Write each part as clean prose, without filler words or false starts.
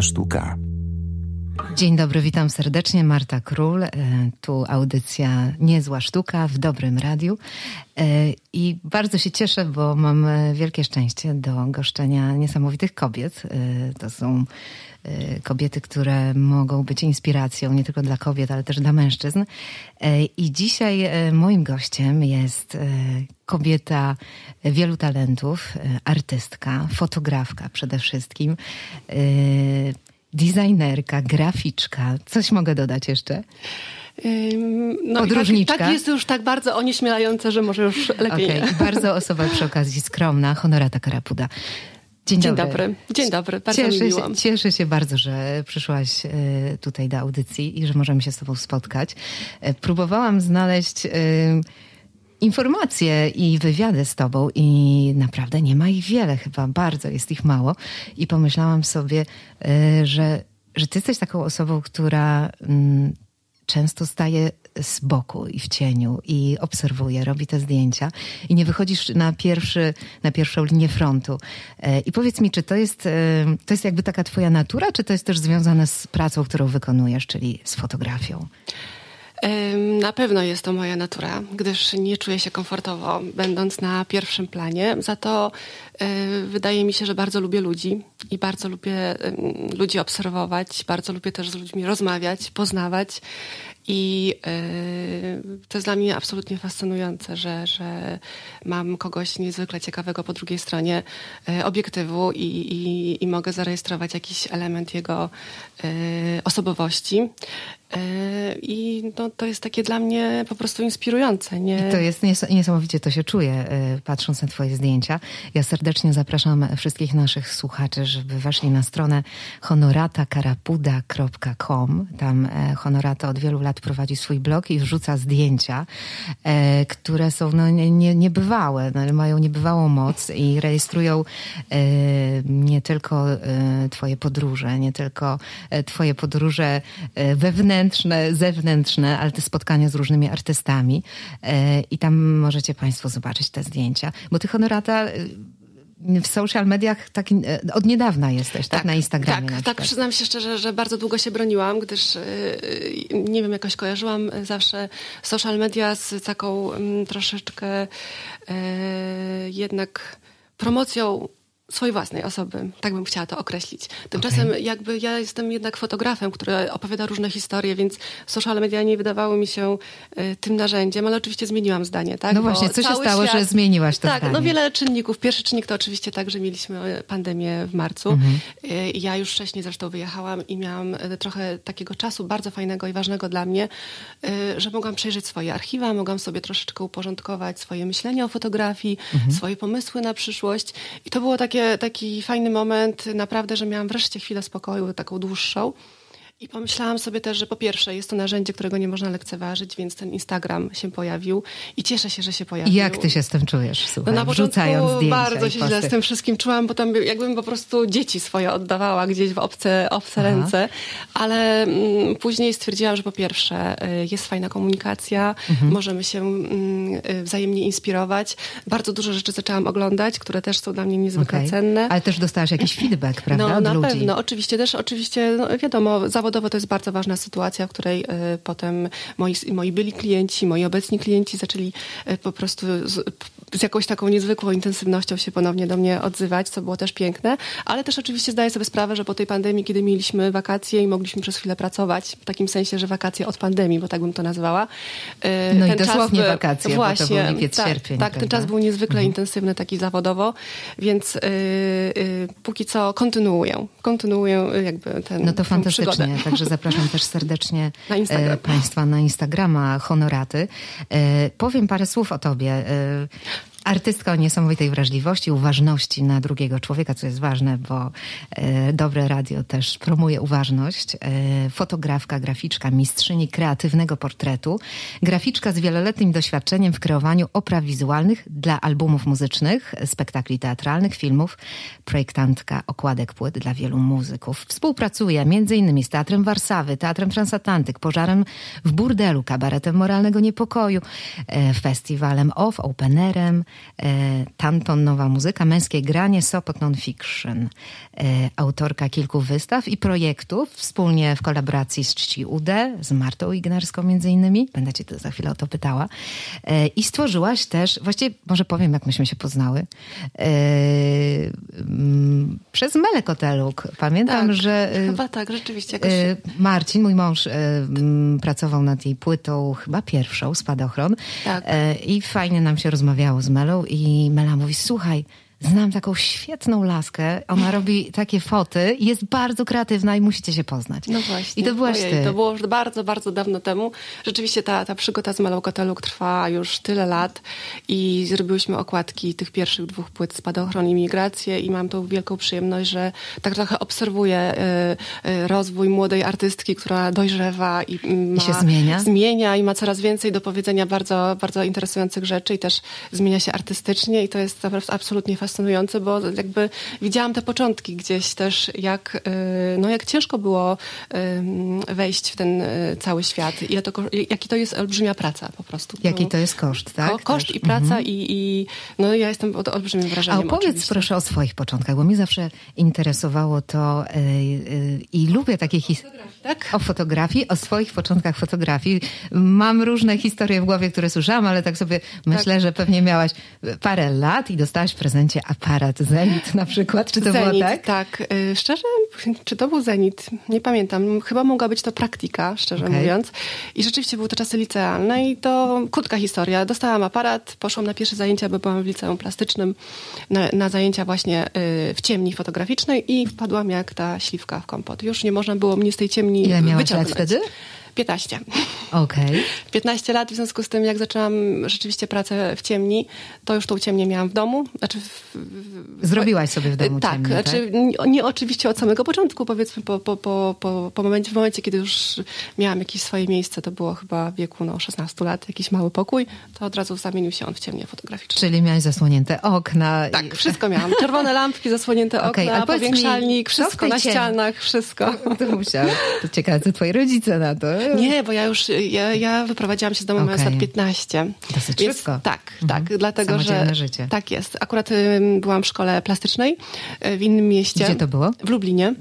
Niezła Sztuka. Dzień dobry, witam serdecznie. Marta Król, tu audycja Niezła Sztuka w Dobrym Radiu. I bardzo się cieszę, bo mam wielkie szczęście do goszczenia niesamowitych kobiet. To są kobiety, które mogą być inspiracją nie tylko dla kobiet, ale też dla mężczyzn. I dzisiaj moim gościem jest kobieta wielu talentów, artystka, fotografka przede wszystkim, designerka, graficzka. Coś mogę dodać jeszcze? Podróżniczka. Tak jest już tak bardzo onieśmielające, że może już lepiej. Okay. Bardzo osoba przy okazji skromna, Honorata Karapuda. Dzień dobry. Dzień dobry, bardzo mi miło. Cieszę się bardzo, że przyszłaś tutaj do audycji i że możemy się z tobą spotkać. Próbowałam znaleźć informacje i wywiady z tobą i naprawdę nie ma ich wiele, chyba bardzo jest ich mało. I pomyślałam sobie, że ty jesteś taką osobą, która często staje z boku i w cieniu i obserwuje, robi te zdjęcia i nie wychodzisz na pierwszą linię frontu. I powiedz mi, czy to jest jakby taka twoja natura, czy to jest też związane z pracą, którą wykonujesz, czyli z fotografią? Na pewno jest to moja natura, gdyż nie czuję się komfortowo, będąc na pierwszym planie. Za to wydaje mi się, że bardzo lubię ludzi i bardzo lubię ludzi obserwować, bardzo lubię też z ludźmi rozmawiać, poznawać i to jest dla mnie absolutnie fascynujące, że mam kogoś niezwykle ciekawego po drugiej stronie obiektywu i mogę zarejestrować jakiś element jego osobowości. I no, to jest takie dla mnie po prostu inspirujące. Nie? To jest niesamowicie, to się czuje, patrząc na twoje zdjęcia. Ja serdecznie zapraszam wszystkich naszych słuchaczy, żeby weszli na stronę honoratakarapuda.com. Tam Honorata od wielu lat prowadzi swój blog i wrzuca zdjęcia, które są niebywałe, mają niebywałą moc i rejestrują nie tylko twoje podróże, wewnętrzne, zewnętrzne, ale te spotkania z różnymi artystami i tam możecie państwo zobaczyć te zdjęcia, bo tych Honorata w social mediach tak od niedawna jesteś, tak? Na Instagramie. Tak, przyznam się szczerze, że bardzo długo się broniłam, gdyż nie wiem, jakoś kojarzyłam zawsze social media z taką troszeczkę jednak promocją swojej własnej osoby, tak bym chciała to określić. Tymczasem jakby ja jestem jednak fotografem, który opowiada różne historie, więc social media nie wydawały mi się tym narzędziem, ale oczywiście zmieniłam zdanie, tak? No właśnie, co się stało, że zmieniłaś to zdanie? Tak, no wiele czynników. Pierwszy czynnik to oczywiście tak, że mieliśmy pandemię w marcu. Ja już wcześniej zresztą wyjechałam i miałam trochę takiego czasu bardzo fajnego i ważnego dla mnie, że mogłam przejrzeć swoje archiwa, mogłam sobie troszeczkę uporządkować swoje myślenie o fotografii, swoje pomysły na przyszłość i to było taki fajny moment, naprawdę, że miałam wreszcie chwilę spokoju, taką dłuższą. I pomyślałam sobie też, że po pierwsze jest to narzędzie, którego nie można lekceważyć, więc ten Instagram się pojawił i cieszę się, że się pojawił. Jak ty się z tym czujesz? Słuchaj, no na początku bardzo się źle z tym wszystkim czułam, bo tam jakbym po prostu dzieci swoje oddawała gdzieś w obce ręce, ale później stwierdziłam, że po pierwsze jest fajna komunikacja, możemy się wzajemnie inspirować. Bardzo dużo rzeczy zaczęłam oglądać, które też są dla mnie niezwykle cenne. Ale też dostałaś jakiś feedback, prawda? No na pewno, oczywiście, no, wiadomo, zawodowo to jest bardzo ważna sytuacja, w której potem moi byli klienci, moi obecni klienci zaczęli po prostu z jakąś taką niezwykłą intensywnością się ponownie do mnie odzywać, co było też piękne, ale też oczywiście zdaję sobie sprawę, że po tej pandemii, kiedy mieliśmy wakacje i mogliśmy przez chwilę pracować, w takim sensie, że wakacje od pandemii, bo tak bym to nazwała. No ten i dosłownie wakacje, właśnie, bo to był lipiec, sierpień. Tak, ten czas był niezwykle intensywny, taki zawodowo, więc póki co kontynuuję jakby ten No to fantastycznie. Przygodę. Także zapraszam też serdecznie na Instagram. Państwa na Instagrama Honoraty. Powiem parę słów o tobie. Artystka o niesamowitej wrażliwości, uważności na drugiego człowieka, co jest ważne, bo Dobre Radio też promuje uważność. Fotografka, graficzka, mistrzyni kreatywnego portretu. Graficzka z wieloletnim doświadczeniem w kreowaniu opraw wizualnych dla albumów muzycznych, spektakli teatralnych, filmów. Projektantka okładek płyt dla wielu muzyków. Współpracuje m.in. z Teatrem Warszawy, Teatrem Transatlantyk, Pożarem w Burdelu, Kabaretem Moralnego Niepokoju, Festiwalem Off, Openerem, Tanton, nowa muzyka, Męskie granie, Sopot Non-Fiction. Autorka kilku wystaw i projektów wspólnie w kolaboracji z Cici Ude, z Martą Ignerską między innymi. Będę cię za chwilę o to pytała. I stworzyłaś też, właściwie może powiem, jak myśmy się poznały, przez Melę Koteluk. Pamiętam, tak, że... Chyba tak, rzeczywiście. Jakoś... Marcin, mój mąż, pracował nad jej płytą, chyba pierwszą, Spadochron. Tak. I fajnie nam się rozmawiało z Melą i Mela mówi, słuchaj, znam taką świetną laskę, ona robi takie foty, jest bardzo kreatywna i musicie się poznać. No właśnie. I to byłaś ty. To było już bardzo, bardzo dawno temu. Rzeczywiście ta przygoda z Melą Koteluk trwa już tyle lat i zrobiłyśmy okładki tych pierwszych dwóch płyt, Spadochron i Migrację, i mam tą wielką przyjemność, że tak trochę obserwuję rozwój młodej artystki, która dojrzewa i się zmienia i ma coraz więcej do powiedzenia bardzo, bardzo interesujących rzeczy i też zmienia się artystycznie i to jest naprawdę absolutnie fascynujące, bo jakby widziałam te początki gdzieś też, jak ciężko było wejść w ten cały świat. Jaki to jest olbrzymia praca po prostu. Jaki to jest koszt, tak? Koszt i praca i ja jestem pod olbrzymim wrażeniem. A opowiedz proszę o swoich początkach, bo mnie zawsze interesowało to i lubię takie historie. Tak? O fotografii, o swoich początkach fotografii. Mam różne historie w głowie, które słyszałam, ale tak sobie myślę, że pewnie miałaś parę lat i dostałaś w prezencie aparat Zenit na przykład. Czy to Zenit, było tak? Tak. Szczerze, czy to był Zenit? Nie pamiętam. Chyba mogła być to praktyka, szczerze mówiąc. I rzeczywiście były to czasy licealne i to krótka historia. Dostałam aparat, poszłam na pierwsze zajęcia, bo byłam w liceum plastycznym, na zajęcia właśnie w ciemni fotograficznej i wpadłam jak ta śliwka w kompot. Już nie można było mnie z tej ciemni wyciągnąć. Ile miałaś lat wtedy? 15. Okej. 15 lat, w związku z tym, jak zaczęłam rzeczywiście pracę w ciemni, to już tą ciemnię miałam w domu. Znaczy zrobiłaś sobie w domu ciemnię, tak? Znaczy, nie oczywiście od samego początku, powiedzmy w momencie, kiedy już miałam jakieś swoje miejsce, to było chyba w wieku 16 lat, jakiś mały pokój, to od razu zamienił się on w ciemnię fotograficzną. Czyli miałaś zasłonięte okna. Tak, wszystko miałam. Czerwone lampki, zasłonięte okna, powiększalnik, wszystko na ścianach, wszystko. To ciekawe, co twoi rodzice na to. Nie, bo ja wyprowadziłam się z domu mając lat 15. Dosyć szybko. Tak, dlatego że życie. Tak jest. Akurat byłam w szkole plastycznej w innym mieście. Gdzie to było? W Lublinie.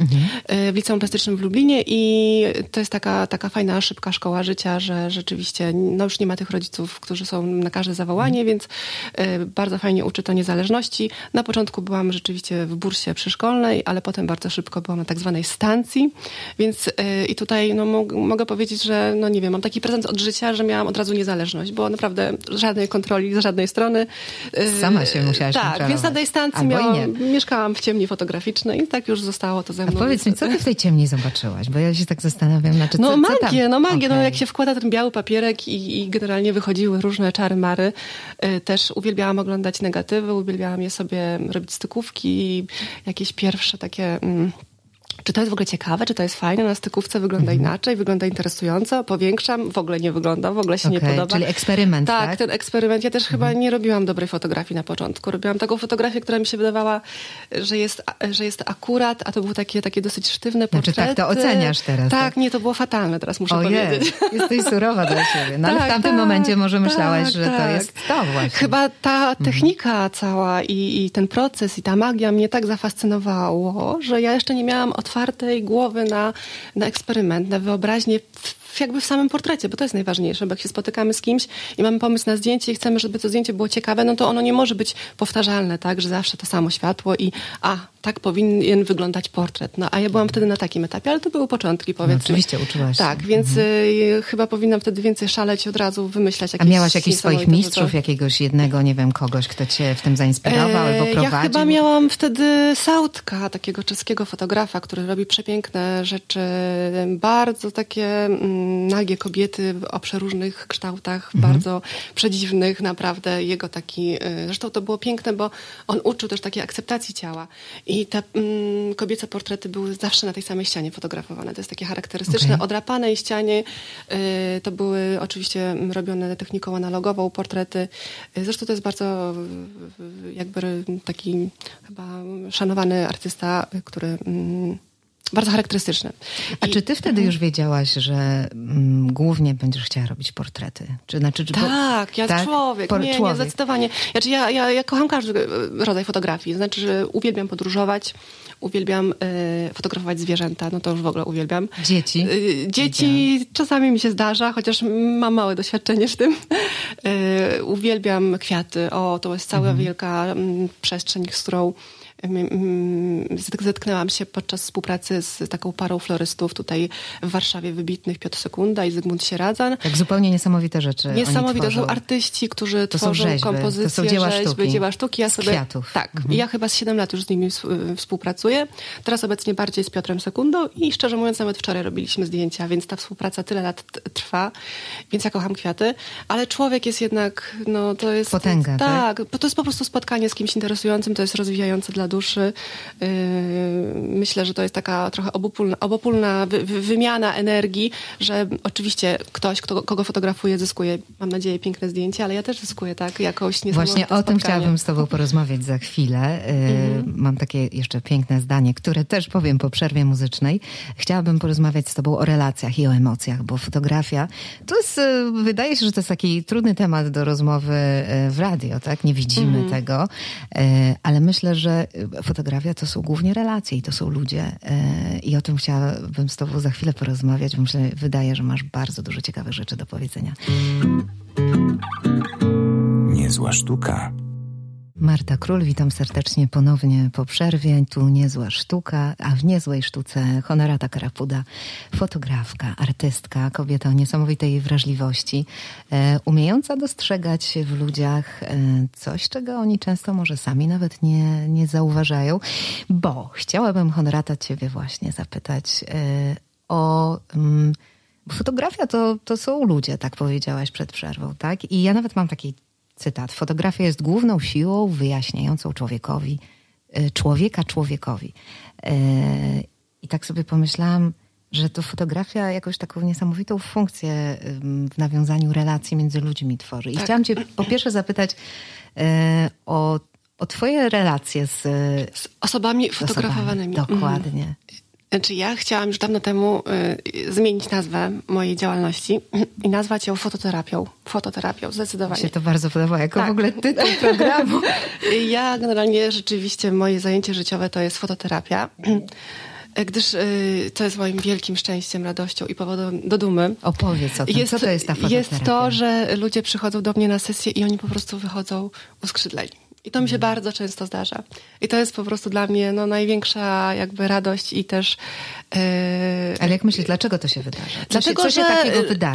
W liceum plastycznym w Lublinie i to jest taka fajna, szybka szkoła życia, że rzeczywiście już nie ma tych rodziców, którzy są na każde zawołanie, więc bardzo fajnie uczy to niezależności. Na początku byłam rzeczywiście w bursie przyszkolnej, ale potem bardzo szybko byłam na tak zwanej stancji, więc i tutaj mogę powiedzieć, że nie wiem, mam taki prezent od życia, że miałam od razu niezależność, bo naprawdę żadnej kontroli z żadnej strony. Sama się musiałaś kontrolować. Tak, więc na tej stacji mieszkałam w ciemni fotograficznej i tak już zostało to ze mną. A powiedz mi, co ty w tej ciemni zobaczyłaś? Bo ja się tak zastanawiam, magię. Okay. Jak się wkłada ten biały papierek i generalnie wychodziły różne czary mary. Też uwielbiałam oglądać negatywy, uwielbiałam je sobie robić stykówki, jakieś pierwsze takie... Czy to jest w ogóle ciekawe? Czy to jest fajne? Na stykówce wygląda inaczej, wygląda interesująco, powiększam, w ogóle nie wygląda, w ogóle się nie podoba. Czyli eksperyment, tak? Tak, ten eksperyment. Ja też chyba nie robiłam dobrej fotografii na początku. Robiłam taką fotografię, która mi się wydawała, że jest akurat, a to były takie dosyć sztywne portrety. Znaczy tak to oceniasz teraz. Tak, nie, to było fatalne, teraz muszę powiedzieć. Jesteś surowa dla siebie. No ale w tamtym momencie może myślałaś, że to jest to właśnie. Chyba ta technika cała i ten proces i ta magia mnie tak zafascynowało, że ja jeszcze nie miałam otwartej głowy na eksperyment, na wyobraźnię jakby w samym portrecie, bo to jest najważniejsze, bo jak się spotykamy z kimś i mamy pomysł na zdjęcie i chcemy, żeby to zdjęcie było ciekawe, no to ono nie może być powtarzalne, tak, że zawsze to samo światło i tak powinien wyglądać portret. No a ja byłam wtedy na takim etapie, ale to były początki, powiedzmy. No, oczywiście uczyłaś się. Tak, więc chyba powinnam wtedy więcej szaleć, od razu wymyślać jakieś... A miałaś jakichś swoich mistrzów, jakiegoś jednego, nie wiem, kogoś, kto cię w tym zainspirował albo prowadził? Ja chyba miałam wtedy Sautka, takiego czeskiego fotografa, który robi przepiękne rzeczy, bardzo takie... nagie kobiety o przeróżnych kształtach, bardzo przedziwnych, naprawdę jego taki... Zresztą to było piękne, bo on uczył też takiej akceptacji ciała i te kobiece portrety były zawsze na tej samej ścianie fotografowane. To jest takie charakterystyczne, odrapanej ścianie. To były oczywiście robione techniką analogową portrety. Zresztą to jest bardzo taki chyba szanowany artysta, który... bardzo charakterystyczny. A czy ty wtedy już wiedziałaś, że głównie będziesz chciała robić portrety? Człowiek. Zdecydowanie. Znaczy, ja kocham każdy rodzaj fotografii. Znaczy, że uwielbiam podróżować, uwielbiam fotografować zwierzęta, no to już w ogóle uwielbiam. Dzieci? Dzieci czasami mi się zdarza, chociaż mam małe doświadczenie w tym. Uwielbiam kwiaty. O, to jest cała wielka przestrzeń, z którą zetknęłam się podczas współpracy z taką parą florystów tutaj w Warszawie wybitnych, Piotr Sekunda i Zygmunt Sieradzan. Tak, zupełnie niesamowite rzeczy. Niesamowite, to są artyści, którzy tworzą kompozycje, to są dzieła sztuki. Ja sobie, ja chyba z 7 lat już z nimi współpracuję. Teraz obecnie bardziej z Piotrem Sekundą i szczerze mówiąc nawet wczoraj robiliśmy zdjęcia, więc ta współpraca tyle lat trwa, więc ja kocham kwiaty, ale człowiek jest jednak, no to jest... Potęga, tak? To jest po prostu spotkanie z kimś interesującym, to jest rozwijające dla duszy. Myślę, że to jest taka trochę obopólna wymiana energii, że oczywiście ktoś, kogo fotografuję, zyskuje, mam nadzieję, piękne zdjęcie, ale ja też zyskuję, tak? Jakąś niesamowite spotkanie. Właśnie o tym chciałabym z tobą porozmawiać za chwilę. Mam takie jeszcze piękne zdanie, które też powiem po przerwie muzycznej. Chciałabym porozmawiać z tobą o relacjach i o emocjach, bo fotografia to jest, wydaje się, że to jest taki trudny temat do rozmowy w radio, tak? Nie widzimy tego, ale myślę, że fotografia to są głównie relacje i to są ludzie i o tym chciałabym z tobą za chwilę porozmawiać, bo mi się wydaje, że masz bardzo dużo ciekawych rzeczy do powiedzenia. Niezła sztuka. Marta Król, witam serdecznie ponownie po przerwie. Tu Niezła Sztuka, a w Niezłej Sztuce Honorata Karapuda, fotografka, artystka, kobieta o niesamowitej wrażliwości, umiejąca dostrzegać w ludziach coś, czego oni często może sami nawet nie zauważają, bo chciałabym, Honorata, ciebie właśnie zapytać o... Fotografia to są ludzie, tak powiedziałaś przed przerwą, tak? I ja nawet mam taki cytat. Fotografia jest główną siłą wyjaśniającą człowieka człowiekowi. I tak sobie pomyślałam, że to fotografia jakąś taką niesamowitą funkcję w nawiązaniu relacji między ludźmi tworzy. I chciałam cię po pierwsze zapytać o twoje relacje z osobami fotografowanymi. Dokładnie. Znaczy, ja chciałam już dawno temu zmienić nazwę mojej działalności i nazwać ją fototerapią. Fototerapią, zdecydowanie. Mi się to bardzo podoba, jako w ogóle tytuł programu. Ja generalnie rzeczywiście moje zajęcie życiowe to jest fototerapia, gdyż to jest moim wielkim szczęściem, radością i powodem do dumy. Opowiedz o tym, co to jest ta fototerapia? Jest to, że ludzie przychodzą do mnie na sesję i oni po prostu wychodzą uskrzydleni. I to mi się bardzo często zdarza. I to jest po prostu dla mnie największa jakby radość i też... Ale jak myślisz, dlaczego to się wydarza? Dlatego,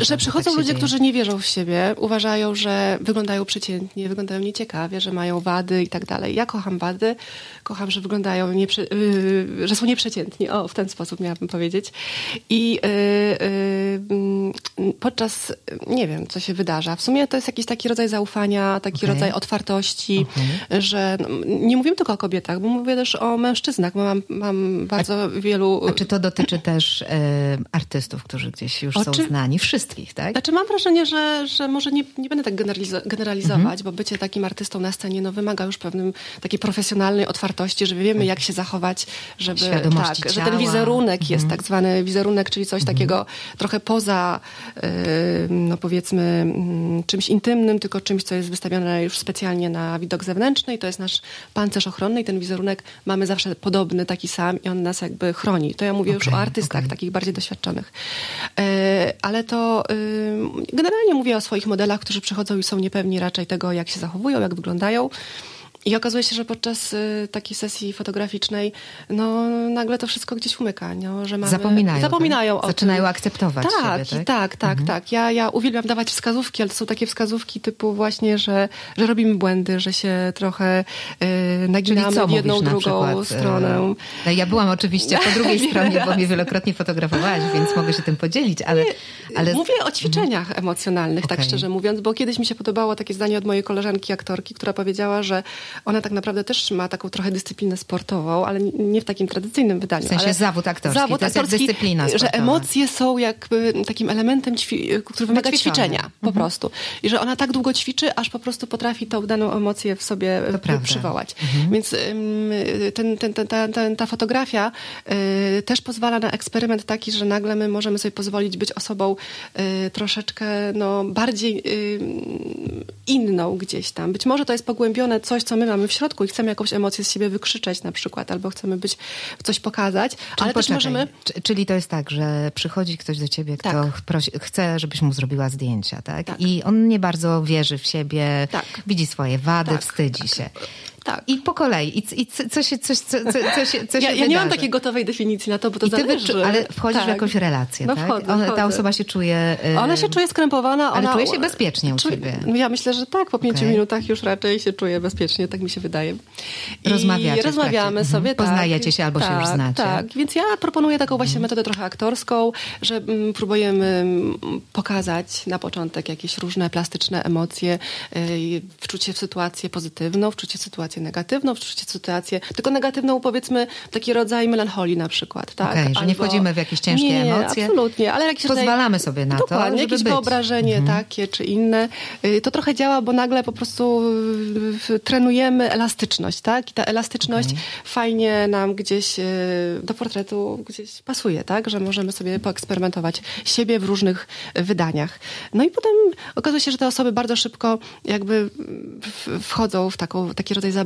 że przychodzą tak ludzie, którzy nie wierzą w siebie, uważają, że wyglądają przeciętnie, wyglądają nieciekawie, że mają wady i tak dalej. Ja kocham wady, kocham, że wyglądają, że są nieprzeciętni. O, w ten sposób miałabym powiedzieć. I podczas, nie wiem, co się wydarza. W sumie to jest jakiś taki rodzaj zaufania, taki rodzaj otwartości, że nie mówimy tylko o kobietach, bo mówię też o mężczyznach, bo mam bardzo wielu... A czy to dotyczy też artystów, którzy gdzieś już są znani? Wszystkich, tak? Znaczy mam wrażenie, że może nie będę tak generalizować, bo bycie takim artystą na scenie wymaga już takiej profesjonalnej otwartości, że wiemy, jak się zachować, żeby... Świadomości ciała. Że ten wizerunek jest tak zwany wizerunek, czyli coś takiego trochę poza no powiedzmy czymś intymnym, tylko czymś, co jest wystawione już specjalnie na widok zewnętrzny i to jest nasz pancerz ochronny i ten wizerunek mamy zawsze podobny, taki sam i on nas jakby chroni. To ja mówię już o artystach, takich bardziej doświadczonych. Ale to generalnie mówię o swoich modelach, którzy przychodzą i są niepewni raczej tego, jak się zachowują, jak wyglądają. I okazuje się, że podczas takiej sesji fotograficznej nagle to wszystko gdzieś umyka. No, że mamy... Zapominają o Zaczynają tym. Akceptować siebie, tak. Ja uwielbiam dawać wskazówki, ale to są takie wskazówki typu właśnie, że robimy błędy, że się trochę naginamy w jedną, drugą stronę. No, ja byłam oczywiście po drugiej stronie, bo mnie wielokrotnie fotografowałaś, więc mogę się tym podzielić, ale... Mówię o ćwiczeniach emocjonalnych, tak szczerze mówiąc, bo kiedyś mi się podobało takie zdanie od mojej koleżanki, aktorki, która powiedziała, że Ona tak naprawdę też ma taką trochę dyscyplinę sportową, ale nie w takim tradycyjnym wydaniu. W sensie ale zawód aktorski, jest dyscyplina sportowa. Że emocje są jakby takim elementem, który wymaga ćwiczenia po prostu. I że ona tak długo ćwiczy, aż po prostu potrafi tą daną emocję w sobie przywołać. Więc ta fotografia też pozwala na eksperyment taki, że nagle my możemy sobie pozwolić być osobą troszeczkę bardziej inną gdzieś tam. Być może to jest pogłębione coś, co my mamy w środku i chcemy jakąś emocję z siebie wykrzyczeć na przykład, albo chcemy coś pokazać, ale też możemy... Czyli to jest tak, że przychodzi ktoś do ciebie, kto chce, żebyś mu zrobiła zdjęcia, tak? I on nie bardzo wierzy w siebie, widzi swoje wady, wstydzi się. Tak. I po kolei. I co się wydarzy. Ja nie mam takiej gotowej definicji na to, bo to zależy. Ale wchodzisz w jakąś relację, tak? Wchodzę. Ta osoba się czuje... Ona się czuje skrępowana. Ale czuje się bezpiecznie u ciebie. Ja myślę, że tak. Po 5 minutach już raczej się czuje bezpiecznie. Tak mi się wydaje. Rozmawiamy sobie. Poznajecie się albo się już znacie. Tak, więc ja proponuję taką właśnie metodę trochę aktorską, że próbujemy pokazać na początek jakieś różne plastyczne emocje, wczucie w sytuację pozytywną, wczucie w sytuację negatywną, wczucie sytuację, tylko negatywną, powiedzmy, taki rodzaj melancholii na przykład, tak? Okej, że nie wchodzimy w jakieś ciężkie emocje. Absolutnie, ale jakieś pozwalamy sobie na to, żeby jakieś wyobrażenie takie czy inne. To trochę działa, bo nagle po prostu trenujemy elastyczność, tak? I ta elastyczność fajnie nam gdzieś do portretu gdzieś pasuje, tak? Że możemy sobie poeksperymentować siebie w różnych wydaniach. No i potem okazuje się, że te osoby bardzo szybko jakby wchodzą w taki rodzaj zabawy.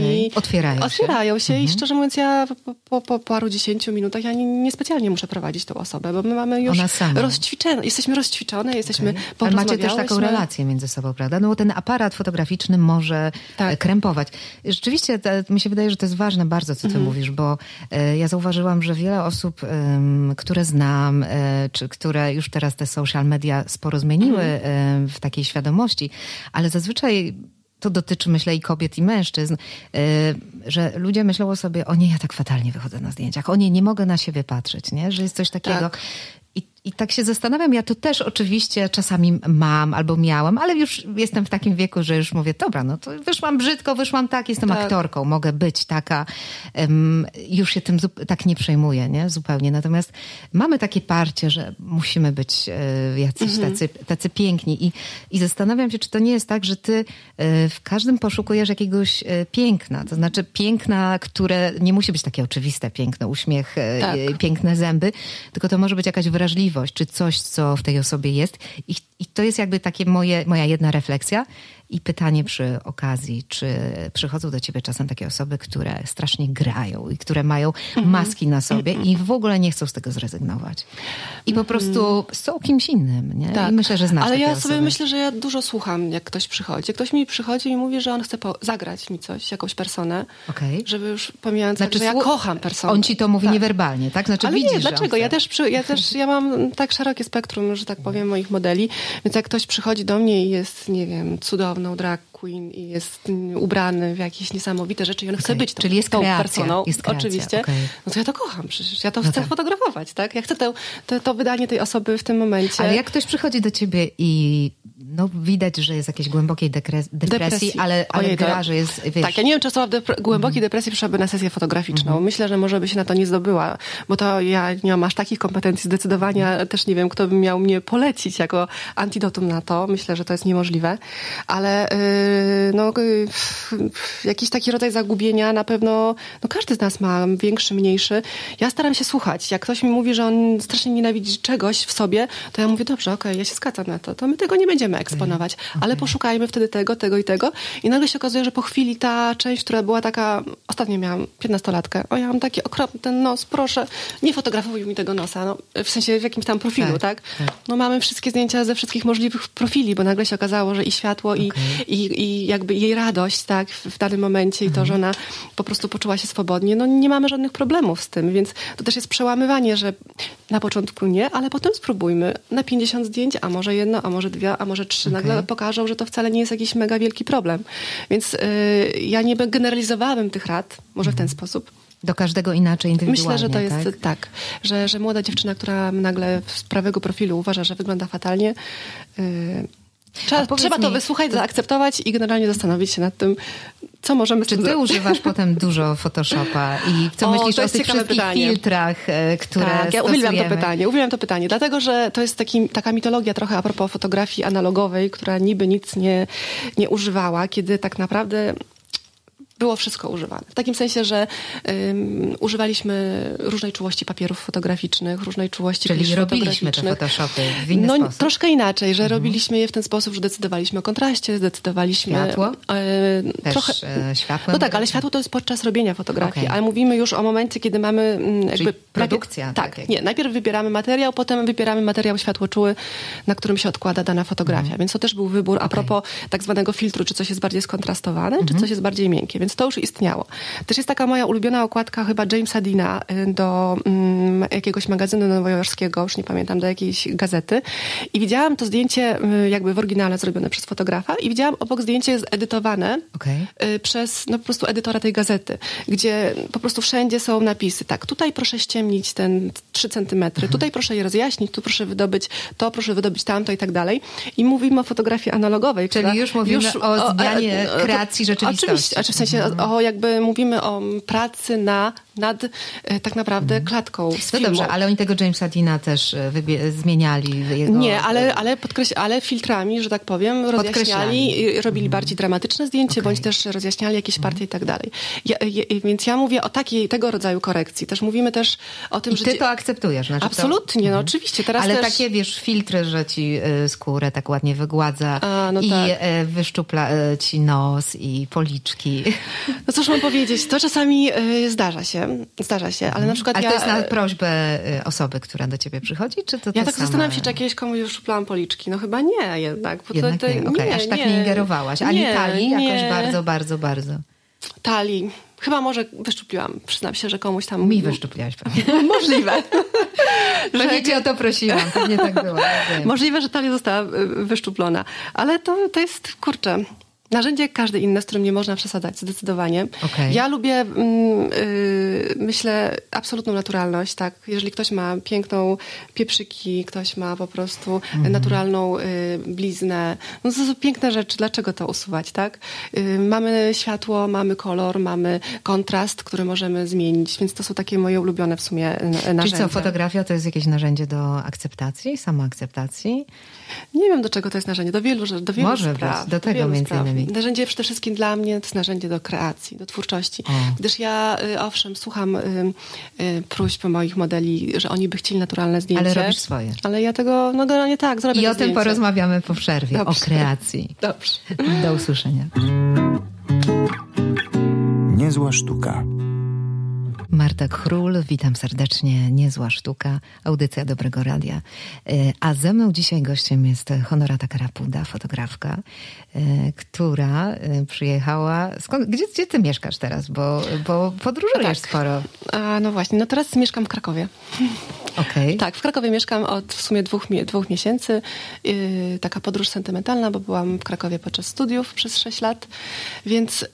I otwierają się i szczerze mówiąc ja po paru 10 minutach ja niespecjalnie muszę prowadzić tą osobę, bo my mamy już rozćwiczone, jesteśmy rozćwiczone, jesteśmy porozmawiałyśmy. Ale macie też taką relację między sobą, prawda? No bo ten aparat fotograficzny może krępować. Rzeczywiście mi się wydaje, że to jest ważne bardzo, co ty mówisz, bo ja zauważyłam, że wiele osób, które znam, czy które już teraz te social media sporo zmieniły w takiej świadomości, ale zazwyczaj to dotyczy, myślę, i kobiet, i mężczyzn, że ludzie myślą o sobie, o nie, ja tak fatalnie wychodzę na zdjęciach, o nie mogę na siebie patrzeć, nie? Że jest coś takiego. Tak. I tak się zastanawiam, ja to też oczywiście czasami mam albo miałam, ale już jestem w takim wieku, że już mówię, dobra, no to wyszłam brzydko, wyszłam tak, jestem aktorką, mogę być taka, już się tym tak nie przejmuję, nie? Zupełnie. Natomiast mamy takie parcie, że musimy być jacyś tacy piękni i zastanawiam się, czy to nie jest tak, że ty w każdym poszukujesz jakiegoś piękna, to znaczy piękna, które nie musi być takie oczywiste piękno, uśmiech, piękne zęby, tylko to może być jakaś wrażliwość, czy coś, co w tej osobie jest. I to jest jakby takie moja jedna refleksja i pytanie przy okazji, czy przychodzą do ciebie czasem takie osoby, które strasznie grają i które mają maski na sobie i w ogóle nie chcą z tego zrezygnować. I po prostu są kimś innym, nie? I myślę, że znasz takie osoby. Ale ja sobie myślę, że ja dużo słucham, jak ktoś przychodzi. Ktoś mi przychodzi i mówi, że on chce zagrać mi coś, jakąś personę, żeby już pomijając, że ja kocham personę. On ci to mówi niewerbalnie, tak? Znaczy ale widzisz, nie, dlaczego? Ja mam tak szerokie spektrum, że tak powiem, moich modeli, więc jak ktoś przychodzi do mnie i jest, nie wiem, cudowną drag queen i jest ubrany w jakieś niesamowite rzeczy i on chce być czyli jest tą personą, oczywiście, no to ja to kocham przecież. Ja to chcę fotografować, tak? Ja chcę to wydanie tej osoby w tym momencie. Ale jak ktoś przychodzi do ciebie i widać, że jest jakiejś głębokiej depresji, ale ojej, gra, że jest... Wiesz... Tak, ja nie wiem, czy osoba w głębokiej depresji przyszłaby na sesję fotograficzną. Myślę, że może by się na to nie zdobyła, bo to ja nie mam aż takich kompetencji zdecydowania. Też nie wiem, kto by miał mnie polecić jako antidotum na to. Myślę, że to jest niemożliwe, ale jakiś taki rodzaj zagubienia na pewno każdy z nas ma, większy, mniejszy. Ja staram się słuchać. Jak ktoś mi mówi, że on strasznie nienawidzi czegoś w sobie, to ja mówię, dobrze, ja się zgadzam na to. To my tego nie będziemy eksponować, ale poszukajmy wtedy tego i tego. I nagle się okazuje, że po chwili ta część, która była taka, ostatnio miałam 15-latkę, ja mam taki okropny ten nos, proszę, nie fotografuj mi tego nosa, w sensie w jakimś tam profilu, tak? Mamy wszystkie zdjęcia ze wszystkich możliwych profili, bo nagle się okazało, że i światło, i jakby jej radość, tak, w danym momencie i to, że ona po prostu poczuła się swobodnie, nie mamy żadnych problemów z tym, więc to też jest przełamywanie, że na początku nie, ale potem spróbujmy na 50 zdjęć, a może jedno, a może dwie, a może 3, nagle pokażą, że to wcale nie jest jakiś mega wielki problem. Więc ja nie generalizowałabym tych rad, może w ten sposób. Do każdego inaczej, indywidualnie. Myślę, że to jest tak, że młoda dziewczyna, która nagle z prawego profilu uważa, że wygląda fatalnie, Trzeba mi to wysłuchać, zaakceptować i generalnie zastanowić się nad tym, co możemy... Czy ty używasz potem dużo Photoshopa i co myślisz o tych wszystkich filtrach, które stosujemy? Ja uwielbiam to pytanie, dlatego że to jest taka mitologia trochę a propos fotografii analogowej, która niby nic nie używała, kiedy tak naprawdę... było wszystko używane. W takim sensie, że używaliśmy różnej czułości papierów fotograficznych, różnej czułości klisz fotograficznych. Czyli robiliśmy te Photoshopy w inny sposób. Troszkę inaczej, że robiliśmy je w ten sposób, że decydowaliśmy o kontraście, decydowaliśmy... Światło? Światło? No tak, ale światło to jest podczas robienia fotografii, ale mówimy już o momencie, kiedy mamy... Czyli produkcja. Tak, nie. Najpierw wybieramy materiał, potem wybieramy materiał światłoczuły, na którym się odkłada dana fotografia. Więc to też był wybór a propos tak zwanego filtru, czy coś jest bardziej skontrastowane, czy coś jest bardziej miękkie. Więc to już istniało. Też jest taka moja ulubiona okładka chyba Jamesa Deana do jakiegoś magazynu nowojorskiego, już nie pamiętam, do jakiejś gazety. I widziałam to zdjęcie jakby w oryginale zrobione przez fotografa i widziałam obok zdjęcie zedytowane przez po prostu edytora tej gazety, gdzie po prostu wszędzie są napisy. Tak, tutaj proszę ściemnić ten 3 centymetry, tutaj proszę je rozjaśnić, tu proszę wydobyć to, proszę wydobyć tamto i tak dalej. I mówimy o fotografii analogowej. Czyli już mówimy o zmianie kreacji rzeczywistości. Oczywiście, a czy w sensie jakby mówimy o pracy nad tak naprawdę klatką z filmu. No dobrze, ale oni tego Jamesa Deana też zmieniali. Jego... Nie, ale filtrami, że tak powiem, rozjaśniali, robili bardziej dramatyczne zdjęcie, bądź też rozjaśniali jakieś partie i tak dalej. Więc ja mówię o tego rodzaju korekcji. Też mówimy też o tym, że... ty to akceptujesz? Znaczy absolutnie, no oczywiście. Teraz ale też... takie, wiesz, filtry, że ci skórę tak ładnie wygładza wyszczupla ci nos i policzki. No cóż mam powiedzieć, to czasami zdarza się, ale na przykład ale to jest na prośbę osoby, która do ciebie przychodzi, czy to ja tak sama... zastanawiam się, czy jakieś komuś już szuplałam policzki, no chyba nie jednak. Bo jednak nie. Aż tak nie ingerowałaś, ani talii jakoś bardzo, bardzo, bardzo. Talii. Chyba może wyszczupliłam. Przyznam się, że komuś tam... Mi wyszczupliłaś pewnie. Możliwe. Pewnie cię o to prosiłam. Pewnie tak było. Możliwe, że talia została wyszczuplona. Ale to jest, kurczę... Narzędzie jak każde inne, z którym nie można przesadzać, zdecydowanie. Ja lubię, myślę, absolutną naturalność, tak? Jeżeli ktoś ma piękną pieprzyki, ktoś ma po prostu naturalną bliznę, no to są piękne rzeczy, dlaczego to usuwać, tak? Mamy światło, mamy kolor, mamy kontrast, który możemy zmienić, więc to są takie moje ulubione w sumie narzędzia. Czyli co, fotografia to jest jakieś narzędzie do akceptacji, samoakceptacji? Nie wiem, do czego to jest narzędzie, do wielu może spraw. Może być, do tego między innymi. Narzędzie przede wszystkim dla mnie to jest narzędzie do kreacji, do twórczości. Gdyż ja, owszem, słucham próśb moich modeli, że oni by chcieli naturalne zdjęcie. Ale robisz swoje. Ale ja tego, no generalnie tak, zrobię i o zdjęcie. Tym porozmawiamy po przerwie. Dobrze. O kreacji. Dobrze. Do usłyszenia. Niezła sztuka. Marta Król, witam serdecznie. Niezła sztuka, audycja Dobrego Radia. A ze mną dzisiaj gościem jest Honorata Karapuda, fotografka, która przyjechała... Skąd, gdzie ty mieszkasz teraz? Bo podróżujesz sporo. A, no właśnie, no teraz mieszkam w Krakowie. Tak, w Krakowie mieszkam od w sumie dwóch miesięcy. Taka podróż sentymentalna, bo byłam w Krakowie podczas studiów przez 6 lat, więc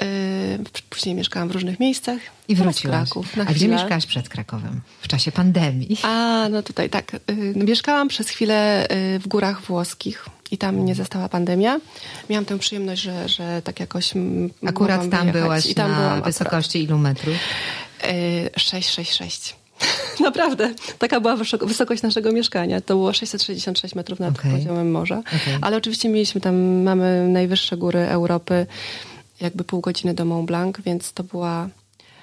później mieszkałam w różnych miejscach. I wróciłaś. A gdzie mieszkałaś przed Krakowem? W czasie pandemii. A, no tutaj tak. Mieszkałam przez chwilę w górach włoskich i tam mnie zastała pandemia. Miałam tę przyjemność, że tak jakoś akurat tam byłaś i tam na wysokości ilu metrów? 666. Naprawdę. Taka była wysokość naszego mieszkania. To było 666 metrów nad poziomem morza. Ale oczywiście mieliśmy tam, mamy najwyższe góry Europy, jakby pół godziny do Mont Blanc, więc to była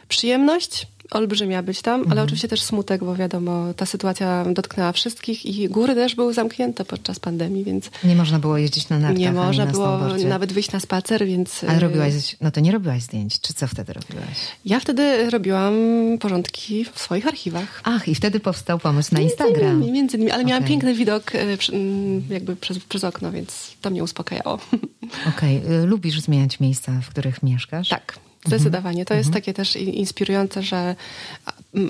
przyjemność olbrzymia być tam, ale oczywiście też smutek, bo wiadomo, ta sytuacja dotknęła wszystkich i góry też były zamknięte podczas pandemii, więc... Nie można było jeździć na nartach. Nie można było nawet wyjść na spacer, więc... Ale robiłaś... No to nie robiłaś zdjęć. Czy co wtedy robiłaś? Ja wtedy robiłam porządki w swoich archiwach. Ach, i wtedy powstał pomysł na Instagram. Między innymi, ale miałam piękny widok jakby przez okno, więc to mnie uspokajało. Lubisz zmieniać miejsca, w których mieszkasz? Tak. Zdecydowanie. To jest takie też inspirujące, że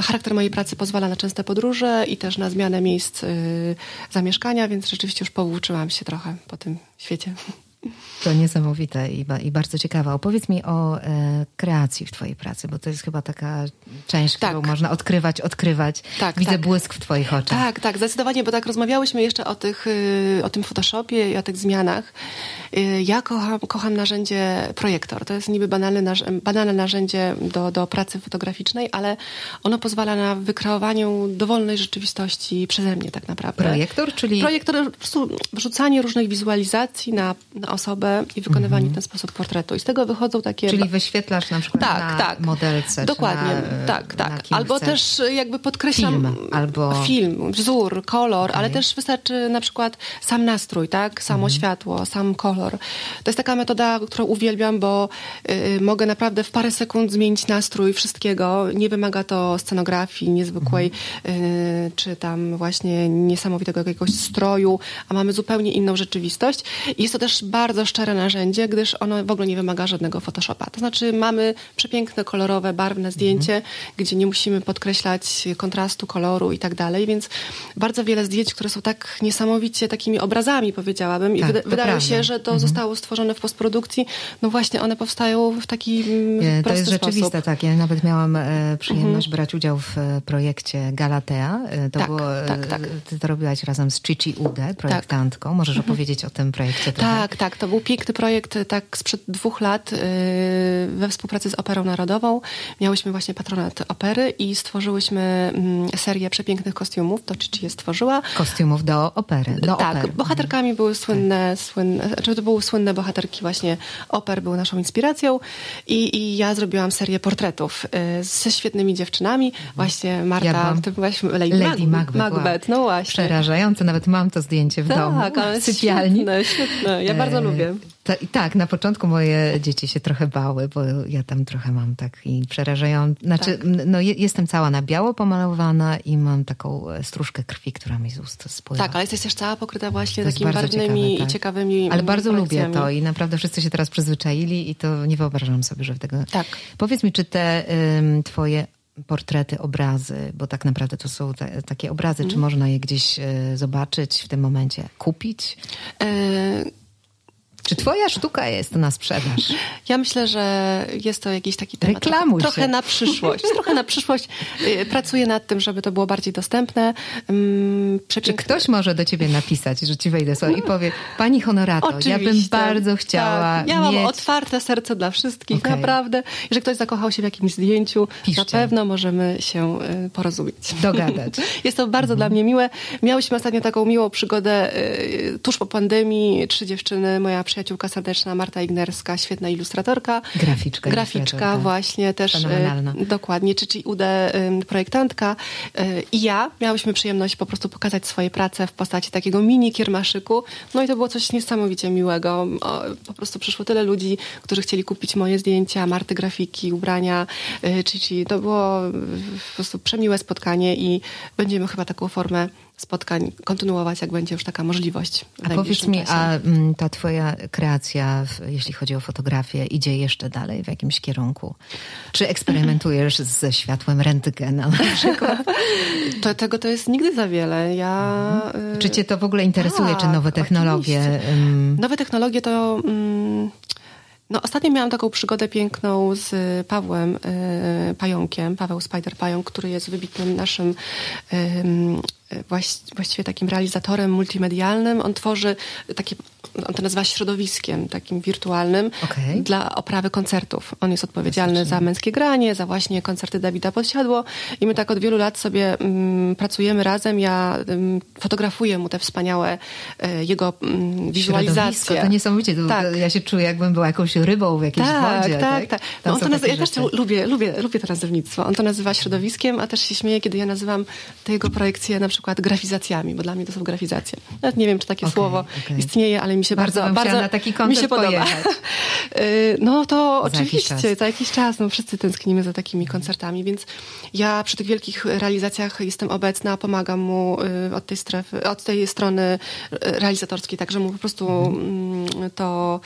charakter mojej pracy pozwala na częste podróże i też na zmianę miejsc zamieszkania, więc rzeczywiście już powłóczyłam się trochę po tym świecie. To niesamowite i bardzo ciekawe. Opowiedz mi o kreacji w twojej pracy, bo to jest chyba taka część, którą można odkrywać. Tak, widzę błysk w twoich oczach. Tak, zdecydowanie, bo tak rozmawiałyśmy jeszcze o tym Photoshopie i o tych zmianach. Ja kocham narzędzie projektor. To jest niby banalne narzędzie do pracy fotograficznej, ale ono pozwala na wykreowaniu dowolnej rzeczywistości przeze mnie tak naprawdę. Projektor, czyli... Projektor, po prostu wrzucanie różnych wizualizacji na osobę i wykonywanie w ten sposób portretu. I z tego wychodzą takie... Czyli wyświetlasz na przykład na modelce. Dokładnie, na kimce. Albo też jakby podkreślam film, wzór, kolor, ale też wystarczy na przykład sam nastrój, samo światło, sam kolor. To jest taka metoda, którą uwielbiam, bo mogę naprawdę w parę sekund zmienić nastrój wszystkiego. Nie wymaga to scenografii niezwykłej, czy tam właśnie niesamowitego jakiegoś stroju, a mamy zupełnie inną rzeczywistość. I jest to też bardzo szczere narzędzie, gdyż ono w ogóle nie wymaga żadnego Photoshopa. To znaczy mamy przepiękne, kolorowe, barwne zdjęcie, gdzie nie musimy podkreślać kontrastu, koloru i tak dalej, więc bardzo wiele zdjęć, które są tak niesamowicie takimi obrazami, powiedziałabym, i wydaje się, że to zostało stworzone w postprodukcji, no właśnie one powstają w taki prosty sposób. To jest rzeczywiste, ja nawet miałam przyjemność brać udział w projekcie Galatea. Ty to robiłaś razem z Cici Ude, projektantką. Możesz opowiedzieć o tym projekcie trochę? Tak, to był piękny projekt sprzed 2 lat we współpracy z Operą Narodową. Miałyśmy właśnie patronat opery i stworzyłyśmy serię przepięknych kostiumów. To Cici je stworzyła. Kostiumów do opery. Bohaterkami były słynne bohaterki właśnie oper, były naszą inspiracją i ja zrobiłam serię portretów ze świetnymi dziewczynami. Właśnie Marta, ty byłaś Lady Macbeth. No właśnie. Przerażające, nawet mam to zdjęcie w domu, w sypialni. Świetne. Ja bardzo lubię. Na początku moje dzieci się trochę bały, bo ja tam trochę mam przerażające. Jestem cała na biało pomalowana i mam taką stróżkę krwi, która mi z ust spływa. Tak, ale jesteś też cała pokryta właśnie takimi barwnymi i ciekawymi. Ale bardzo lubię to i naprawdę wszyscy się teraz przyzwyczaili i to nie wyobrażam sobie, że tego... Tak. Powiedz mi, czy te twoje portrety, obrazy, bo tak naprawdę to są takie obrazy, czy można je gdzieś zobaczyć w tym momencie, kupić? Czy twoja sztuka jest na sprzedaż? Ja myślę, że jest to jakiś taki temat. Reklamuj się. Trochę na przyszłość. Pracuję nad tym, żeby to było bardziej dostępne. Czy ktoś może do ciebie napisać, że ci wejdę sobie i powie: pani Honorato, oczywiście, ja bym bardzo chciała mieć... Ja mam otwarte serce dla wszystkich, naprawdę. Jeżeli ktoś zakochał się w jakimś zdjęciu, piszcie. Na pewno możemy się porozumieć. Dogadać. Jest to bardzo dla mnie miłe. Miałyśmy ostatnio taką miłą przygodę tuż po pandemii. 3 dziewczyny, moja przyjaciółka serdeczna Marta Ignerska, świetna ilustratorka. Graficzka właśnie też. Fenomenalna. Dokładnie. Cici Ude, projektantka. I ja miałyśmy przyjemność po prostu pokazać swoje prace w postaci takiego mini kiermaszyku. No i to było coś niesamowicie miłego. Po prostu przyszło tyle ludzi, którzy chcieli kupić moje zdjęcia, Marty grafiki, ubrania Cici. To było po prostu przemiłe spotkanie i będziemy chyba taką formę spotkań kontynuować, jak będzie już taka możliwość. A powiedz mi, ta twoja kreacja, jeśli chodzi o fotografię, idzie jeszcze dalej w jakimś kierunku? Czy eksperymentujesz ze światłem rentgena na przykład? Tego to jest nigdy za wiele. Czy cię to w ogóle interesuje? Czy nowe technologie? Oczywiście. Nowe technologie to... ostatnio miałam taką przygodę piękną z Pawłem Pająkiem, Paweł Pająk, który jest wybitnym naszym właściwie takim realizatorem multimedialnym. On tworzy takie, on to nazywa środowiskiem takim wirtualnym dla oprawy koncertów. On jest odpowiedzialny za Męskie Granie, za właśnie koncerty Dawida Podsiadło i my tak od wielu lat sobie pracujemy razem. Ja fotografuję mu te wspaniałe jego wizualizacje. Środowisko, to niesamowicie. Ja się czuję, jakbym była jakąś rybą w jakiejś wodzie. Tak. No on to ja też lubię to nazewnictwo. On to nazywa środowiskiem, a też się śmieję, kiedy ja nazywam te jego projekcje na przykład grafizacjami, bo dla mnie to są grafizacje. Nawet nie wiem, czy takie słowo istnieje, ale mi się bardzo na taki koncert mi się podoba. No to oczywiście, za jakiś czas wszyscy tęsknimy za takimi koncertami, więc ja przy tych wielkich realizacjach jestem obecna, pomagam mu od tej strony realizatorskiej, także mu po prostu to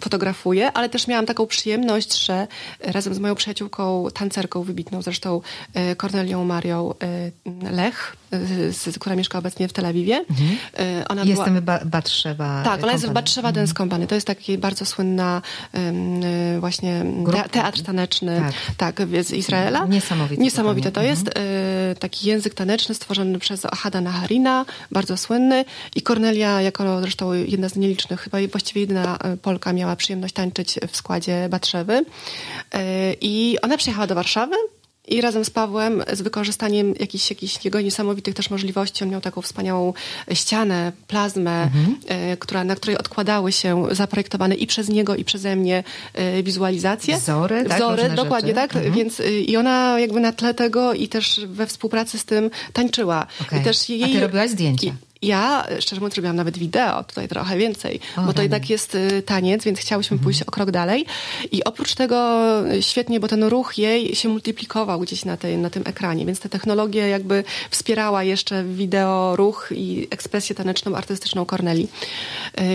fotografuję, ale też miałam taką przyjemność, że razem z moją przyjaciółką, tancerką wybitną zresztą, Kornelią Marią Lech, która mieszka obecnie w Tel Awiwie. Ona była... Batshewa Tak, ona jest w Batsheva Dance Company. To jest taki bardzo słynna właśnie teatr taneczny z Izraela. Niesamowite to jest. Taki język taneczny stworzony przez Ahada Naharina, bardzo słynny. I Kornelia, jako zresztą jedna z nielicznych, chyba właściwie jedyna Polka, miała przyjemność tańczyć w składzie Batszewy. I ona przyjechała do Warszawy. I razem z Pawłem, z wykorzystaniem jakichś jego niesamowitych też możliwości, on miał taką wspaniałą ścianę, plazmę, na której odkładały się zaprojektowane i przez niego, i przeze mnie wizualizacje. Wzory, dokładnie rzeczy. Tak. Więc i ona jakby na tle tego i też we współpracy z tym tańczyła. Okay. I też jej... A ty robiłaś zdjęcia? Ja, szczerze mówiąc, robiłam nawet wideo, tutaj trochę więcej, bo to jednak jest taniec, więc chciałyśmy pójść o krok dalej. I oprócz tego świetnie, bo ten ruch jej się multiplikował gdzieś na tym ekranie, więc ta technologia jakby wspierała jeszcze wideo, ruch i ekspresję taneczną, artystyczną Korneli.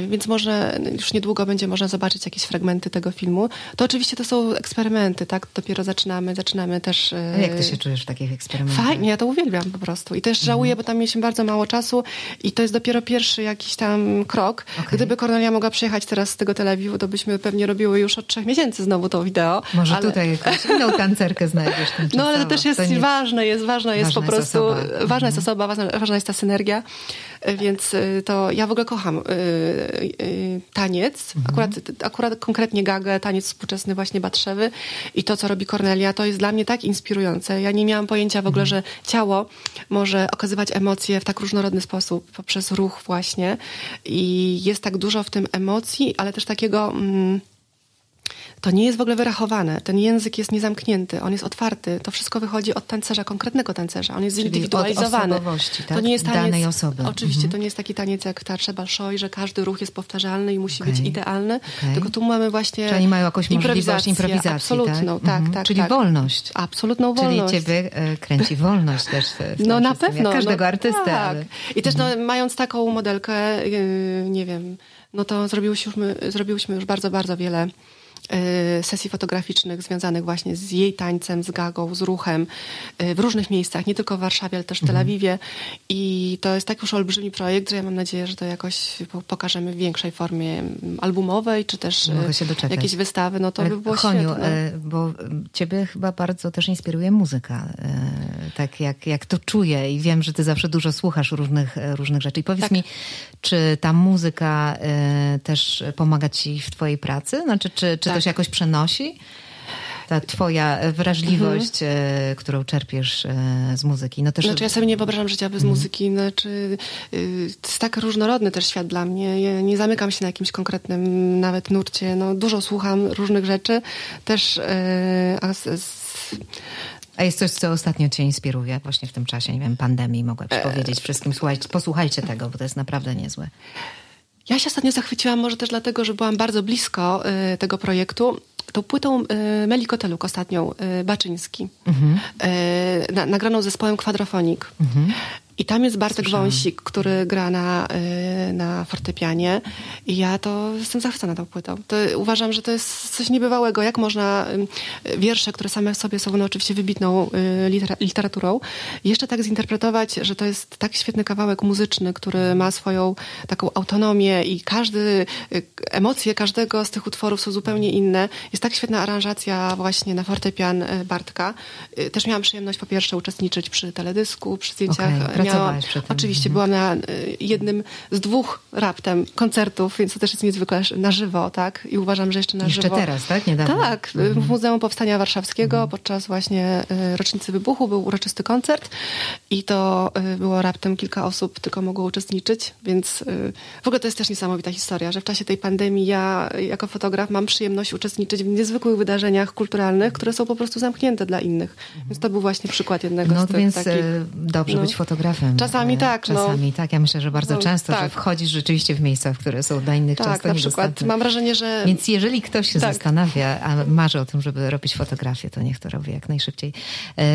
Więc może już niedługo będzie można zobaczyć jakieś fragmenty tego filmu. To oczywiście to są eksperymenty, tak? Dopiero zaczynamy też... A jak ty się czujesz w takich eksperymentach? Fajnie, ja to uwielbiam po prostu. I też żałuję, bo tam mieliśmy bardzo mało czasu. I to jest dopiero pierwszy jakiś tam krok. Okay. Gdyby Kornelia mogła przyjechać teraz z tego Tel Awiwu, to byśmy pewnie robiły już od 3 miesięcy znowu to wideo. Może tutaj jakąś inną tancerkę znajdziesz. No ale to też jest ważne jest po prostu... Ważna jest osoba, ważna jest ta synergia. Więc to ja w ogóle kocham taniec. Akurat konkretnie gagę, taniec współczesny właśnie Batszewy. I to, co robi Kornelia, to jest dla mnie tak inspirujące. Ja nie miałam pojęcia w ogóle, że ciało może okazywać emocje w tak różnorodny sposób. Poprzez ruch właśnie i jest tak dużo w tym emocji, ale też takiego... To nie jest w ogóle wyrachowane. Ten język jest niezamknięty, on jest otwarty. To wszystko wychodzi od tancerza, konkretnego tancerza. On jest zindywidualizowany. Od osobowości, tak? To nie jest taniec danej osoby. Oczywiście to nie jest taki taniec jak Teatrze Balszoi, że każdy ruch jest powtarzalny i musi być idealny. Okay. Tylko tu mamy właśnie... Czyli oni mają jakąś możliwość improwizacji, absolutną, tak. Czyli wolność. Absolutną wolność. Czyli ciebie kręci wolność też. No na pewno. Każdego artysty. Tak. Ale... I też mając taką modelkę, nie wiem, no to zrobiłyśmy już bardzo, bardzo wiele sesji fotograficznych związanych właśnie z jej tańcem, z gagą, z ruchem w różnych miejscach, nie tylko w Warszawie, ale też w Tel Awiwie i to jest tak już olbrzymi projekt, że ja mam nadzieję, że to jakoś pokażemy w większej formie albumowej, czy też jakieś wystawy, no to by było Honiu, świetne. Bo ciebie chyba bardzo też inspiruje muzyka, tak jak to czuję i wiem, że ty zawsze dużo słuchasz różnych rzeczy i powiedz mi, czy ta muzyka też pomaga ci w twojej pracy? Znaczy, czy to się jakoś przenosi? Ta twoja wrażliwość, którą czerpiesz z muzyki. No też... Znaczy ja sobie nie wyobrażam życia bez muzyki. Znaczy, to jest tak różnorodny też świat dla mnie. Ja nie zamykam się na jakimś konkretnym nawet nurcie. No, dużo słucham różnych rzeczy. Też... A jest coś, co ostatnio cię inspiruje właśnie w tym czasie, nie wiem, pandemii, mogłabyś powiedzieć wszystkim, posłuchajcie tego, bo to jest naprawdę niezłe. Ja się ostatnio zachwyciłam, może też dlatego, że byłam bardzo blisko tego projektu, tą płytą Meli Koteluk ostatnią, Baczyński, nagraną zespołem Kwadrofonik. I tam jest Bartek Wąsik, który gra na fortepianie i ja to jestem zachwycona tą płytą. To uważam, że to jest coś niebywałego. Jak można wiersze, które same w sobie są oczywiście wybitną literaturą, jeszcze tak zinterpretować, że to jest tak świetny kawałek muzyczny, który ma swoją taką autonomię i emocje każdego z tych utworów są zupełnie inne. Jest tak świetna aranżacja właśnie na fortepian Bartka. Też miałam przyjemność po pierwsze uczestniczyć przy teledysku, przy zdjęciach. Oczywiście byłam na jednym z 2 raptem koncertów, więc to też jest niezwykle na żywo, tak? I uważam, że jeszcze na żywo. Jeszcze teraz, tak? Niedawno. Tak. W Muzeum Powstania Warszawskiego podczas właśnie rocznicy wybuchu był uroczysty koncert i to było raptem kilka osób tylko mogło uczestniczyć, więc w ogóle to jest też niesamowita historia, że w czasie tej pandemii ja jako fotograf mam przyjemność uczestniczyć w niezwykłych wydarzeniach kulturalnych, które są po prostu zamknięte dla innych. Więc to był właśnie przykład jednego z tych takich... Dobrze być fotografem. Czasami tak. Czasami tak. Ja myślę, że bardzo często, że wchodzisz rzeczywiście w miejsca, w które są dla innych często na przykład niedostępne. Mam wrażenie, że... Więc jeżeli ktoś się zastanawia, a marzy o tym, żeby robić fotografię, to niech to robi jak najszybciej.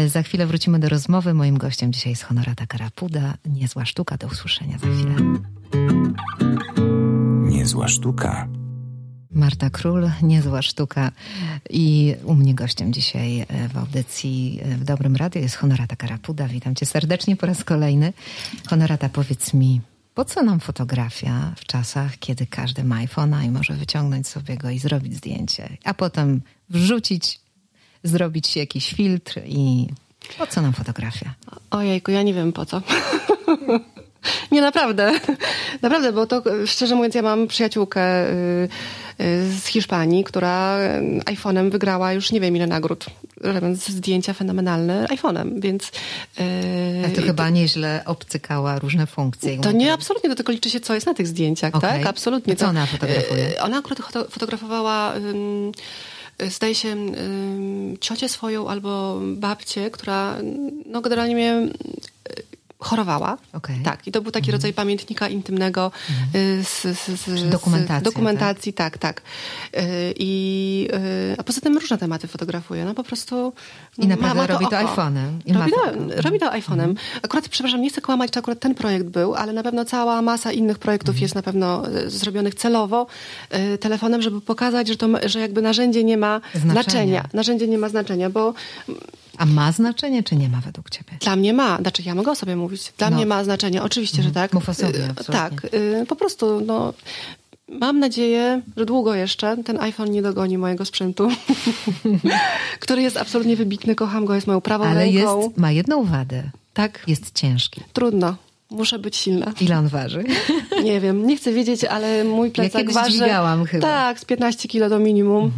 Za chwilę wrócimy do rozmowy. Moim gościem dzisiaj jest Honorata Karapuda. Niezła sztuka. Do usłyszenia za chwilę. Niezła sztuka. Marta Król, niezła sztuka i u mnie gościem dzisiaj w audycji w Dobrym Radiu jest Honorata Karapuda. Witam cię serdecznie po raz kolejny. Honorata, powiedz mi, Po co nam fotografia w czasach, kiedy każdy ma iPhone'a i może wyciągnąć sobie go i zrobić zdjęcie, a potem wrzucić, zrobić jakiś filtr i... Po co nam fotografia? Ojejku, ja nie wiem po co. Nie, naprawdę. Naprawdę, bo to szczerze mówiąc, ja mam przyjaciółkę z Hiszpanii, która iPhone'em wygrała już nie wiem ile nagród, robiąc zdjęcia fenomenalne iPhone'em, więc... Ale to chyba nieźle obcykała różne funkcje. To nie, absolutnie, do tego liczy się, co jest na tych zdjęciach, okay. Tak? Absolutnie. A co ona fotografuje? Ona akurat fotografowała... Zdaje się ciocię swoją albo babcię, która no, generalnie mnie chorowała. Okay. Tak. I to był taki rodzaj pamiętnika intymnego z dokumentacji. Tak, tak. A poza tym różne tematy fotografuję. No po prostu... I naprawdę ma robi to iPhone'em. Robi to iPhone'em. Akurat, przepraszam, nie chcę kłamać, czy akurat ten projekt był, ale na pewno cała masa innych projektów jest na pewno zrobionych celowo telefonem, żeby pokazać, że jakby narzędzie nie ma znaczenia. Narzędzie nie ma znaczenia, bo... A ma znaczenie, czy nie ma według ciebie? Dla mnie ma. Znaczy, ja mogę o sobie mówić. Dla mnie ma znaczenie. Oczywiście, że tak. Mów o sobie, absolutnie. Tak. Po prostu, no... Mam nadzieję, że długo jeszcze ten iPhone nie dogoni mojego sprzętu, który jest absolutnie wybitny, kocham go, jest moją prawą ręką. Ale ma jedną wadę. Tak. Jest ciężki. Trudno. Muszę być silna. Ile on waży? Nie wiem, nie chcę wiedzieć, ale mój plecak waży... dźwigałam chyba. Tak, z 15 kilo do minimum.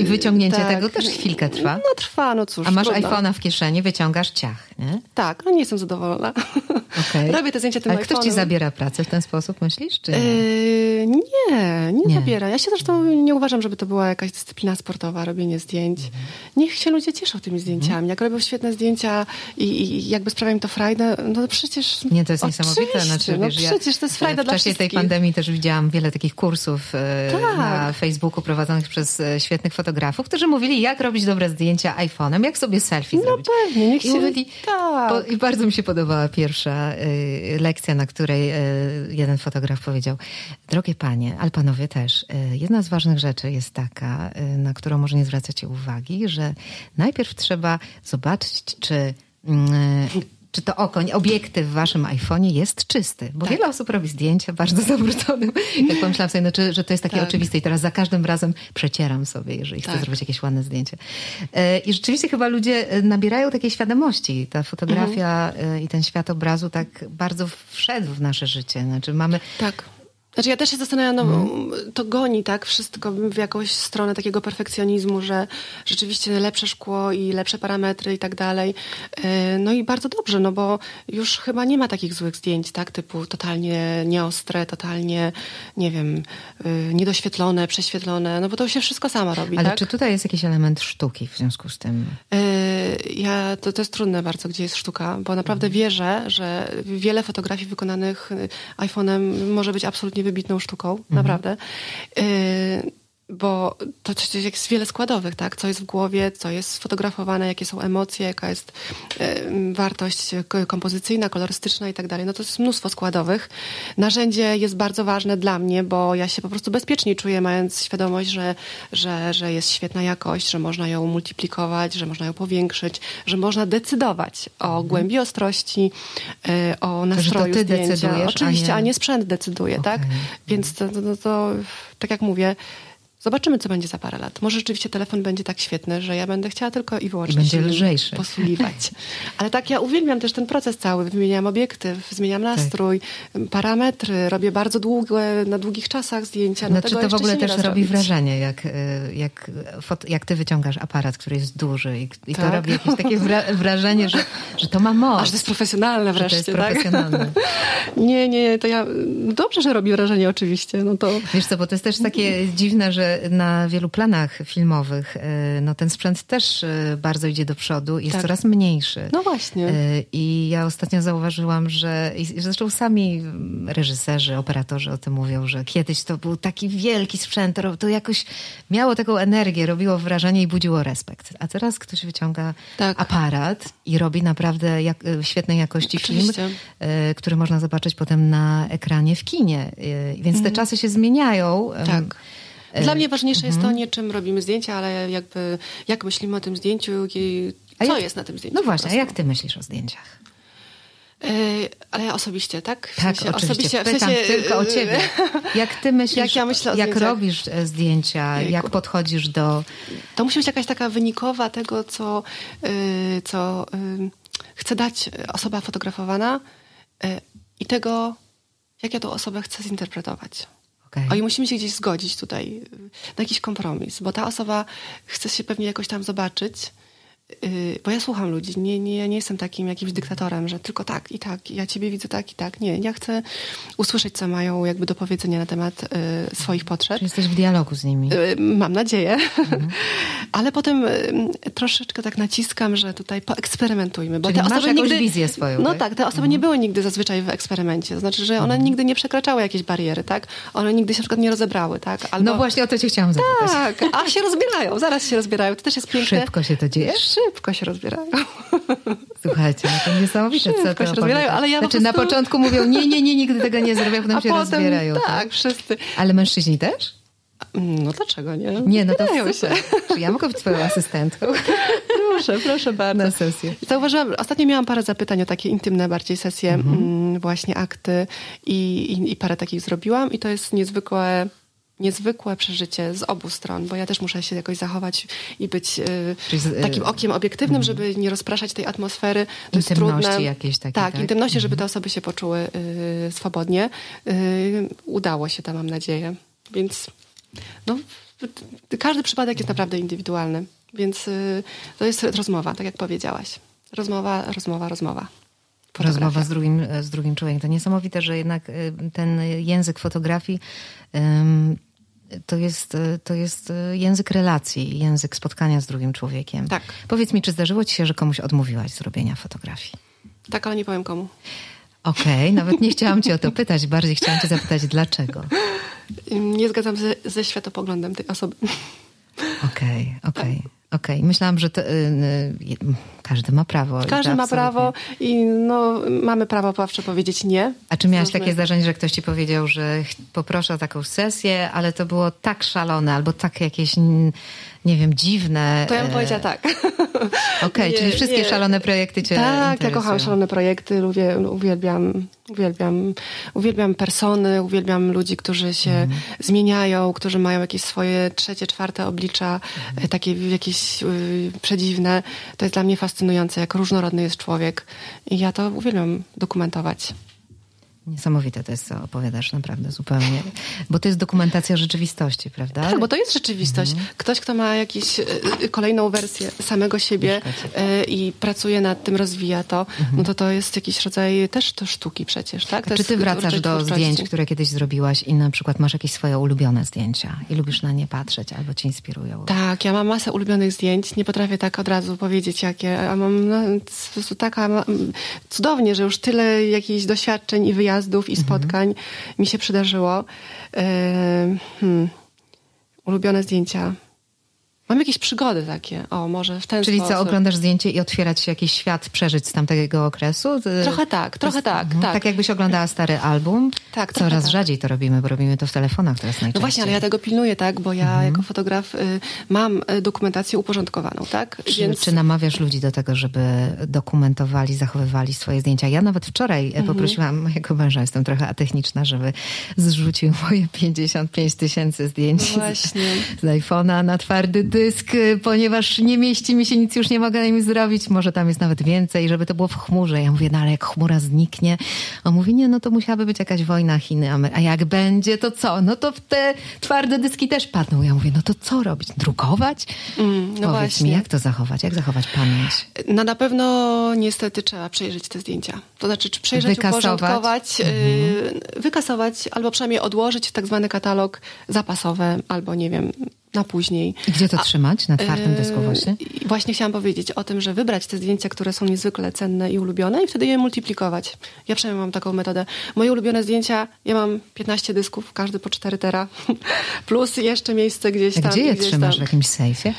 I wyciągnięcie tego też chwilkę trwa? No trwa, no cóż. A masz iPhone'a w kieszeni, wyciągasz ciach, nie? Tak, no nie jestem zadowolona. Okay. Robię te zdjęcia tym iPhone'em. Ale ktoś ci zabiera pracę w ten sposób, myślisz? Czy... Nie zabiera. Ja się zresztą nie uważam, żeby to była jakaś dyscyplina sportowa, robienie zdjęć. Niech się ludzie cieszą tymi zdjęciami. Jak robią świetne zdjęcia i jakby sprawiają to frajdę, no przecież... Nie, to jest niesamowite. Znaczy, no wiesz, przecież to jest frajda dla wszystkich. W czasie tej pandemii też widziałam wiele takich kursów na Facebooku prowadzonych przez świetnych fotografów, którzy mówili, jak robić dobre zdjęcia iPhone'em, jak sobie selfie zrobić. No pewnie, niech się... Mówili, I bardzo mi się podobała pierwsza lekcja, na której jeden fotograf powiedział, drogie panie, ale panowie też, jedna z ważnych rzeczy jest taka, na którą może nie zwracacie uwagi, że najpierw trzeba zobaczyć, czy to obiektyw w waszym iPhone'ie jest czysty. Bo wiele osób robi zdjęcia bardzo zawróconym. Jak pomyślałam sobie, że to jest takie oczywiste i teraz za każdym razem przecieram sobie, jeżeli chcę zrobić jakieś ładne zdjęcie. I rzeczywiście chyba ludzie nabierają takiej świadomości. Ta fotografia i ten świat obrazu tak bardzo wszedł w nasze życie. Znaczy mamy... Tak. Znaczy ja też się zastanawiam, to goni wszystko w jakąś stronę takiego perfekcjonizmu, że rzeczywiście lepsze szkło i lepsze parametry i tak dalej. No i bardzo dobrze, no bo już chyba nie ma takich złych zdjęć, typu totalnie nieostre, totalnie, nie wiem, niedoświetlone, prześwietlone, no bo to się wszystko samo robi. Ale czy tutaj jest jakiś element sztuki w związku z tym? To jest trudne bardzo, gdzie jest sztuka, bo naprawdę wierzę, że wiele fotografii wykonanych iPhone'em może być absolutnie wybitną sztuką, naprawdę. Bo to jest wiele składowych, co jest w głowie, co jest sfotografowane, jakie są emocje, jaka jest wartość kompozycyjna, kolorystyczna i tak dalej. No to jest mnóstwo składowych. Narzędzie jest bardzo ważne dla mnie, bo ja się po prostu bezpieczniej czuję, mając świadomość, że jest świetna jakość, że można ją multiplikować, że można ją powiększyć, że można decydować o głębi ostrości, o nastroju zdjęcia. To ty decydujesz, oczywiście, a nie sprzęt decyduje, okay. Więc to tak jak mówię, zobaczymy, co będzie za parę lat. Może rzeczywiście telefon będzie tak świetny, że ja będę chciała tylko i wyłącznie będzie lżejszy posługiwać. Ale ja uwielbiam też ten proces cały. Wymieniam obiektyw, zmieniam nastrój, parametry, robię bardzo długie, na długich czasach zdjęcia. Znaczy to w ogóle też robi wrażenie, jak ty wyciągasz aparat, który jest duży i to robi jakieś takie wrażenie, że to ma moc. Aż to jest profesjonalne wreszcie, Nie, to ja... Dobrze, że robi wrażenie oczywiście. No to... Wiesz co, bo to jest też takie dziwne, że na wielu planach filmowych ten sprzęt też bardzo idzie do przodu i jest coraz mniejszy. No właśnie. I ja ostatnio zauważyłam, że zresztą sami reżyserzy, operatorzy o tym mówią, że kiedyś to był taki wielki sprzęt, to jakoś miało taką energię, robiło wrażenie i budziło respekt. A teraz ktoś wyciąga aparat i robi naprawdę świetnej jakości film, który można zobaczyć potem na ekranie w kinie. Więc te czasy się zmieniają. Tak. Dla mnie ważniejsze jest to, nie czym robimy zdjęcia, ale jakby jak myślimy o tym zdjęciu i co jest na tym zdjęciu. No właśnie, a jak ty myślisz o zdjęciach? Ale ja osobiście, tak? Oczywiście. Pytam tylko o ciebie. Jak ty myślisz, jak robisz zdjęcia, Jejku. Jak podchodzisz do... To musi być jakaś taka wynikowa tego, co chce dać osoba fotografowana i tego, jak ja tą osobę chcę zinterpretować. Okay. O, i musimy się gdzieś zgodzić tutaj na jakiś kompromis, bo ta osoba chce się pewnie jakoś tam zobaczyć, bo ja słucham ludzi, nie jestem takim jakimś dyktatorem, że tylko tak i tak, ja ciebie widzę tak i tak. Nie, ja chcę usłyszeć, co mają jakby do powiedzenia na temat swoich potrzeb. Czy jesteś w dialogu z nimi? Mam nadzieję. Mhm. Ale potem troszeczkę tak naciskam, że tutaj poeksperymentujmy. Bo te osoby nigdy, wizję swoją. No tak, te osoby nie były nigdy zazwyczaj w eksperymencie. To znaczy, że one nigdy nie przekraczały jakieś bariery, tak? One nigdy się na przykład nie rozebrały, tak? Albo... No właśnie o to cię chciałam zapytać. Tak, a się rozbierają, zaraz się rozbierają. To też jest piękne. Szybko się to dzieje? Szybko się rozbierają. Słuchajcie, to niesamowite. Szybko się rozbierają, ale ja znaczy, na początku mówią, nie, nigdy tego nie zrobię, a potem się rozbierają. Tak, wszyscy. Ale mężczyźni też? No dlaczego nie? Nie, no to super. Czy ja mogę być twoją asystentką? Proszę bardzo. Na sesję. Zauważyłam, ostatnio miałam parę zapytań o takie intymne bardziej sesje, właśnie akty i parę takich zrobiłam i to jest niezwykłe przeżycie z obu stron, bo ja też muszę się jakoś zachować i być takim okiem obiektywnym, żeby nie rozpraszać tej atmosfery. To jest trudne. Jakieś takie, tak, intymności, żeby te osoby się poczuły swobodnie. Udało się to, mam nadzieję. Więc no, każdy przypadek jest naprawdę indywidualny. Więc to jest rozmowa, tak jak powiedziałaś. Rozmowa. Rozmowa z drugim człowiekiem. To niesamowite, że jednak ten język fotografii to jest język relacji, język spotkania z drugim człowiekiem. Tak. Powiedz mi, czy zdarzyło ci się, że komuś odmówiłaś zrobienia fotografii? Tak, ale nie powiem komu. Okej, nawet nie chciałam cię o to pytać, bardziej chciałam cię zapytać dlaczego. Nie zgadzam się ze światopoglądem tej osoby. Okej. Tak. Okej. Myślałam, że to, każdy ma prawo. Każdy ma prawo i no, mamy prawo zawsze powiedzieć nie. A czy miałaś takie zdarzenie, że ktoś ci powiedział, że poproszę o taką sesję, ale to było tak szalone albo tak jakieś, nie wiem, dziwne... To ja bym powiedziała tak. Okej, czyli wszystkie szalone projekty cię interesują. Tak, ja kocham szalone projekty, uwielbiam persony, uwielbiam ludzi, którzy się zmieniają, którzy mają jakieś swoje trzecie, czwarte oblicza, takie jakieś przedziwne. To jest dla mnie fascynujące, jak różnorodny jest człowiek i ja to uwielbiam dokumentować. Niesamowite to jest, co opowiadasz, naprawdę zupełnie. Bo to jest dokumentacja rzeczywistości, prawda? Tak, bo to jest rzeczywistość. Ktoś, kto ma jakąś kolejną wersję samego siebie i pracuje nad tym, rozwija to, no to jest jakiś rodzaj też to sztuki przecież, tak? Czy ty wracasz do zdjęć, które kiedyś zrobiłaś i na przykład masz jakieś swoje ulubione zdjęcia i lubisz na nie patrzeć albo cię inspirują? Tak, ja mam masę ulubionych zdjęć. Nie potrafię tak od razu powiedzieć, jakie. A mam po prostu cudownie, że już tyle jakichś doświadczeń i wyjaśnień i spotkań mi się przydarzyło. Ulubione zdjęcia. Mam jakieś przygody takie. O, może w ten sposób. Czyli co, oglądasz zdjęcie i otwiera ci się jakiś świat przeżyć z tamtego okresu? Trochę tak. Tak jakbyś oglądała stary album. Tak, coraz rzadziej to robimy, bo robimy to w telefonach teraz najczęściej. No właśnie, ale ja tego pilnuję, tak? Bo ja jako fotograf mam dokumentację uporządkowaną, tak? Czy namawiasz ludzi do tego, żeby dokumentowali, zachowywali swoje zdjęcia? Ja nawet wczoraj poprosiłam mojego męża, jestem trochę atechniczna, żeby zrzucił moje 55 000 zdjęć z iPhone'a na twardy dysk, ponieważ nie mieści mi się nic, już nie mogę im zrobić, może tam jest nawet więcej, żeby to było w chmurze. Ja mówię, no ale jak chmura zniknie? On mówi, nie, no to musiałaby być jakaś wojna Chiny, a jak będzie, to co? No to w te twarde dyski też padną. Ja mówię, no to co robić? Drukować? Powiedz mi, jak to zachować? Jak zachować pamięć? No na pewno niestety trzeba przejrzeć te zdjęcia. To znaczy, czy przejrzeć, uporządkować, wykasować, albo przynajmniej odłożyć w tak zwany katalog zapasowy, albo nie wiem, na później. I gdzie to trzymać? Na twardym dysku właśnie? Właśnie chciałam powiedzieć o tym, że wybrać te zdjęcia, które są niezwykle cenne i ulubione i wtedy je multiplikować. Ja przynajmniej mam taką metodę. Moje ulubione zdjęcia, ja mam 15 dysków, każdy po 4 tera, plus jeszcze miejsce gdzieś tam. Gdzie je trzymasz? W jakimś sejfie?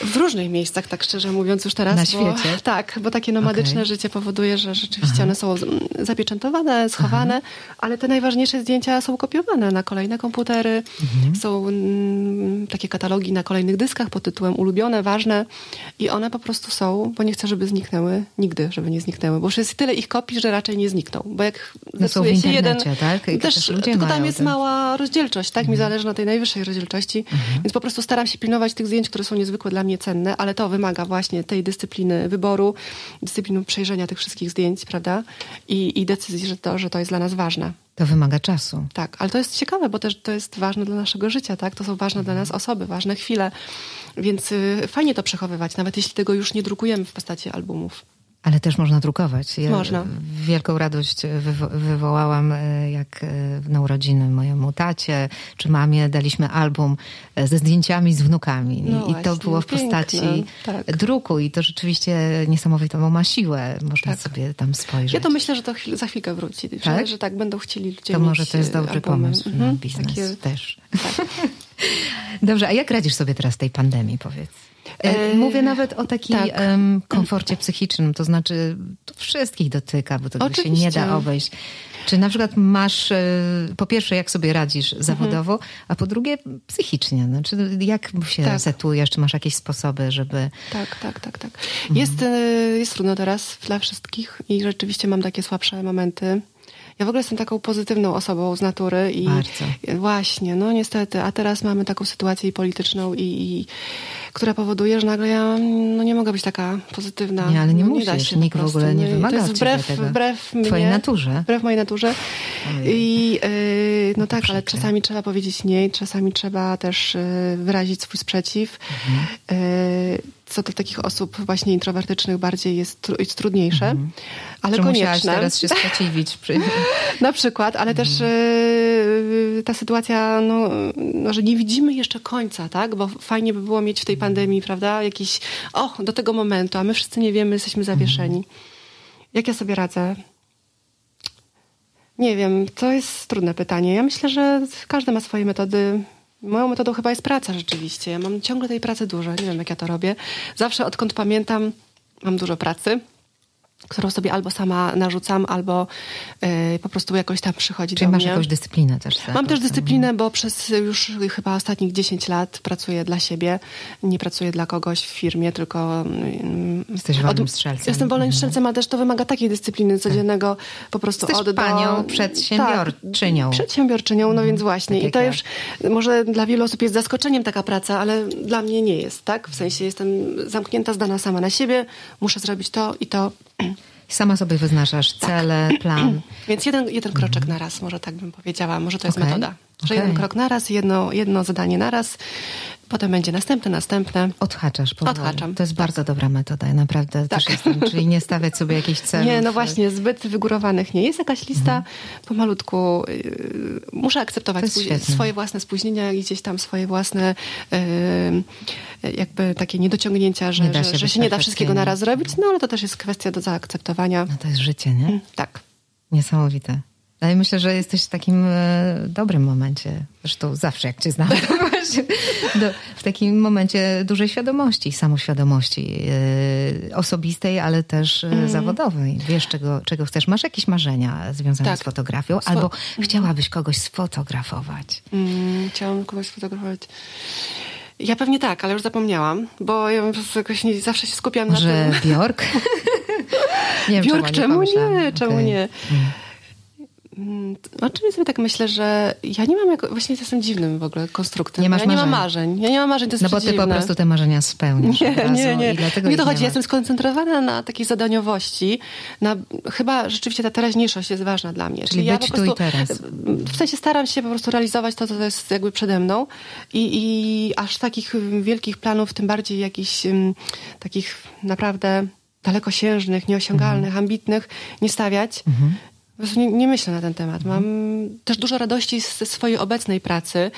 W różnych miejscach, tak szczerze mówiąc już teraz. Na świecie? Bo, tak, bo takie nomadyczne życie powoduje, że rzeczywiście one są zapieczętowane, schowane, ale te najważniejsze zdjęcia są kopiowane na kolejne komputery. Są takie katalogi na kolejnych dyskach pod tytułem ulubione, ważne i one po prostu są, bo nie chcę, żeby zniknęły nigdy, żeby nie zniknęły, bo już jest tyle ich kopii, że raczej nie znikną, bo jak zepsuje się jeden... Tak? I też ludzie tylko tam jest mała rozdzielczość, tak? Mi zależy na tej najwyższej rozdzielczości, więc po prostu staram się pilnować tych zdjęć, które są niezwykłe dla mnie cenne, ale to wymaga właśnie tej dyscypliny wyboru, dyscypliny przejrzenia tych wszystkich zdjęć, prawda? I decyzji, że to jest dla nas ważne. To wymaga czasu. Tak, ale to jest ciekawe, bo też to jest ważne dla naszego życia, tak? To są ważne dla nas osoby, ważne chwile, więc fajnie to przechowywać, nawet jeśli tego już nie drukujemy w postaci albumów. Ale też można drukować. Ja można. Wielką radość wywołałam, jak na urodziny mojemu tacie czy mamie daliśmy album ze zdjęciami z wnukami. No i właśnie, to było w postaci druku. I to rzeczywiście niesamowitą ma siłę. Można sobie tam spojrzeć. Ja to myślę, że to za chwilkę wróci. Tak? Że tak będą chcieli ludzie to mieć może to jest dobry pomysł na biznes też. Tak. Dobrze, a jak radzisz sobie teraz tej pandemii, powiedz? Mówię nawet o takim komforcie psychicznym, to znaczy to wszystkich dotyka, bo to się nie da obejść. Czy na przykład masz, po pierwsze, jak sobie radzisz zawodowo, a po drugie psychicznie, znaczy jak się resetujesz, czy masz jakieś sposoby, żeby... Tak. Jest trudno teraz dla wszystkich i rzeczywiście mam takie słabsze momenty. Ja w ogóle jestem taką pozytywną osobą z natury i właśnie, no niestety, a teraz mamy taką sytuację polityczną i która powoduje, że nagle ja nie mogę być taka pozytywna. Nie, ale nie musisz, da się nikt w ogóle nie wymaga to jest wbrew twojej naturze. Wbrew mojej naturze. I ale czasami trzeba powiedzieć nie, czasami trzeba też wyrazić swój sprzeciw. Co do takich osób właśnie introwertycznych bardziej jest trudniejsze, ale czy konieczne. Musiałaś teraz się sprzeciwić? Na przykład, ale też ta sytuacja, że nie widzimy jeszcze końca, tak? Bo fajnie by było mieć w tej pandemii, prawda, jakiś do tego momentu, a my wszyscy nie wiemy, jesteśmy zawieszeni. Jak ja sobie radzę? Nie wiem, to jest trudne pytanie. Ja myślę, że każdy ma swoje metody. Moją metodą chyba jest praca rzeczywiście. Ja mam ciągle tej pracy dużo. Nie wiem, jak ja to robię. Zawsze, odkąd pamiętam, mam dużo pracy, którą sobie albo sama narzucam, albo po prostu jakoś tam przychodzi do mnie. Czyli masz jakąś dyscyplinę też? Mam też dyscyplinę, bo przez już chyba ostatnich 10 lat pracuję dla siebie. Nie pracuję dla kogoś w firmie, tylko... Jesteś wolnym strzelcem. Jestem wolnym strzelcem, a też to wymaga takiej dyscypliny codziennego po prostu Jesteś panią przedsiębiorczynią. Tak, przedsiębiorczynią, więc właśnie. I to już może dla wielu osób jest zaskoczeniem taka praca, ale dla mnie nie jest, tak? W sensie jestem zamknięta, zdana sama na siebie. Muszę zrobić to i to. Sama sobie wyznaczasz cele, plan. Więc jeden kroczek na raz, może tak bym powiedziała. Może to jest metoda. Że jeden krok na raz, jedno zadanie na raz. Potem będzie następne. Odhaczasz powoli. Odhaczam. To jest bardzo dobra metoda. Ja naprawdę też jestem. Czyli nie stawiać sobie jakichś celów. Nie, właśnie, zbyt wygórowanych nie. Jest jakaś lista. Pomalutku muszę akceptować swoje własne spóźnienia i gdzieś tam swoje własne jakby takie niedociągnięcia, że się nie da wszystkiego na raz zrobić. Ale to też jest kwestia do zaakceptowania. To jest życie, nie? Tak. Niesamowite. No i myślę, że jesteś w takim dobrym momencie. Zresztą zawsze, jak cię znam, w takim momencie dużej świadomości, samoświadomości osobistej, ale też zawodowej. Wiesz, czego chcesz. Masz jakieś marzenia związane z fotografią? Albo chciałabyś kogoś sfotografować? Chciałam kogoś sfotografować. Ja pewnie tak, ale już zapomniałam, bo ja po prostu jakoś nie, zawsze się skupiam na tym. Że Bjork? Bjork, czemu nie? Czemu nie? O czym sobie tak myślę, że ja nie mam, właśnie jestem dziwnym w ogóle konstruktem. Ja nie mam marzeń, to jest bo ty po prostu te marzenia spełniasz. Nie. Mnie to chodzi, ja jestem skoncentrowana na takiej zadaniowości. Chyba rzeczywiście ta teraźniejszość jest ważna dla mnie. Czyli być tu i teraz. W sensie staram się po prostu realizować to, co jest jakby przede mną i aż takich wielkich planów, tym bardziej jakichś takich naprawdę dalekosiężnych, nieosiągalnych, ambitnych nie stawiać. Po prostu nie myślę na ten temat. Mam też dużo radości ze swojej obecnej pracy,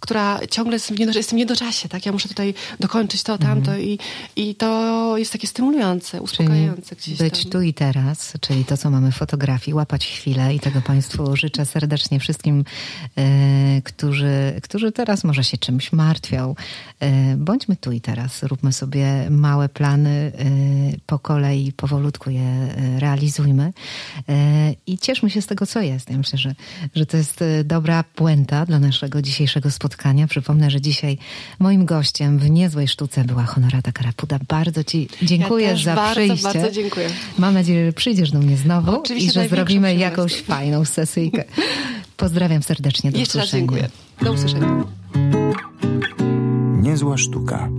która ciągle jest w niedoczasie. Tak? Ja muszę tutaj dokończyć to, tamto i to jest takie stymulujące, uspokajające. Czyli gdzieś być tam. Tu i teraz, czyli to, co mamy w fotografii, łapać chwilę i tego Państwu życzę serdecznie wszystkim, którzy teraz może się czymś martwią. Bądźmy tu i teraz, róbmy sobie małe plany, po kolei, powolutku je realizujmy i cieszmy się z tego, co jest. Ja myślę, że to jest dobra puenta dla naszego dzisiejszego spotkania. Przypomnę, że dzisiaj moim gościem w Niezłej Sztuce była Honorata Karapuda. Bardzo Ci dziękuję za przyjście. Bardzo dziękuję. Mam nadzieję, że przyjdziesz do mnie znowu i że zrobimy jakąś fajną sesyjkę. Pozdrawiam serdecznie. Do usłyszenia. Jeszcze raz dziękuję. Do usłyszenia. Niezła Sztuka.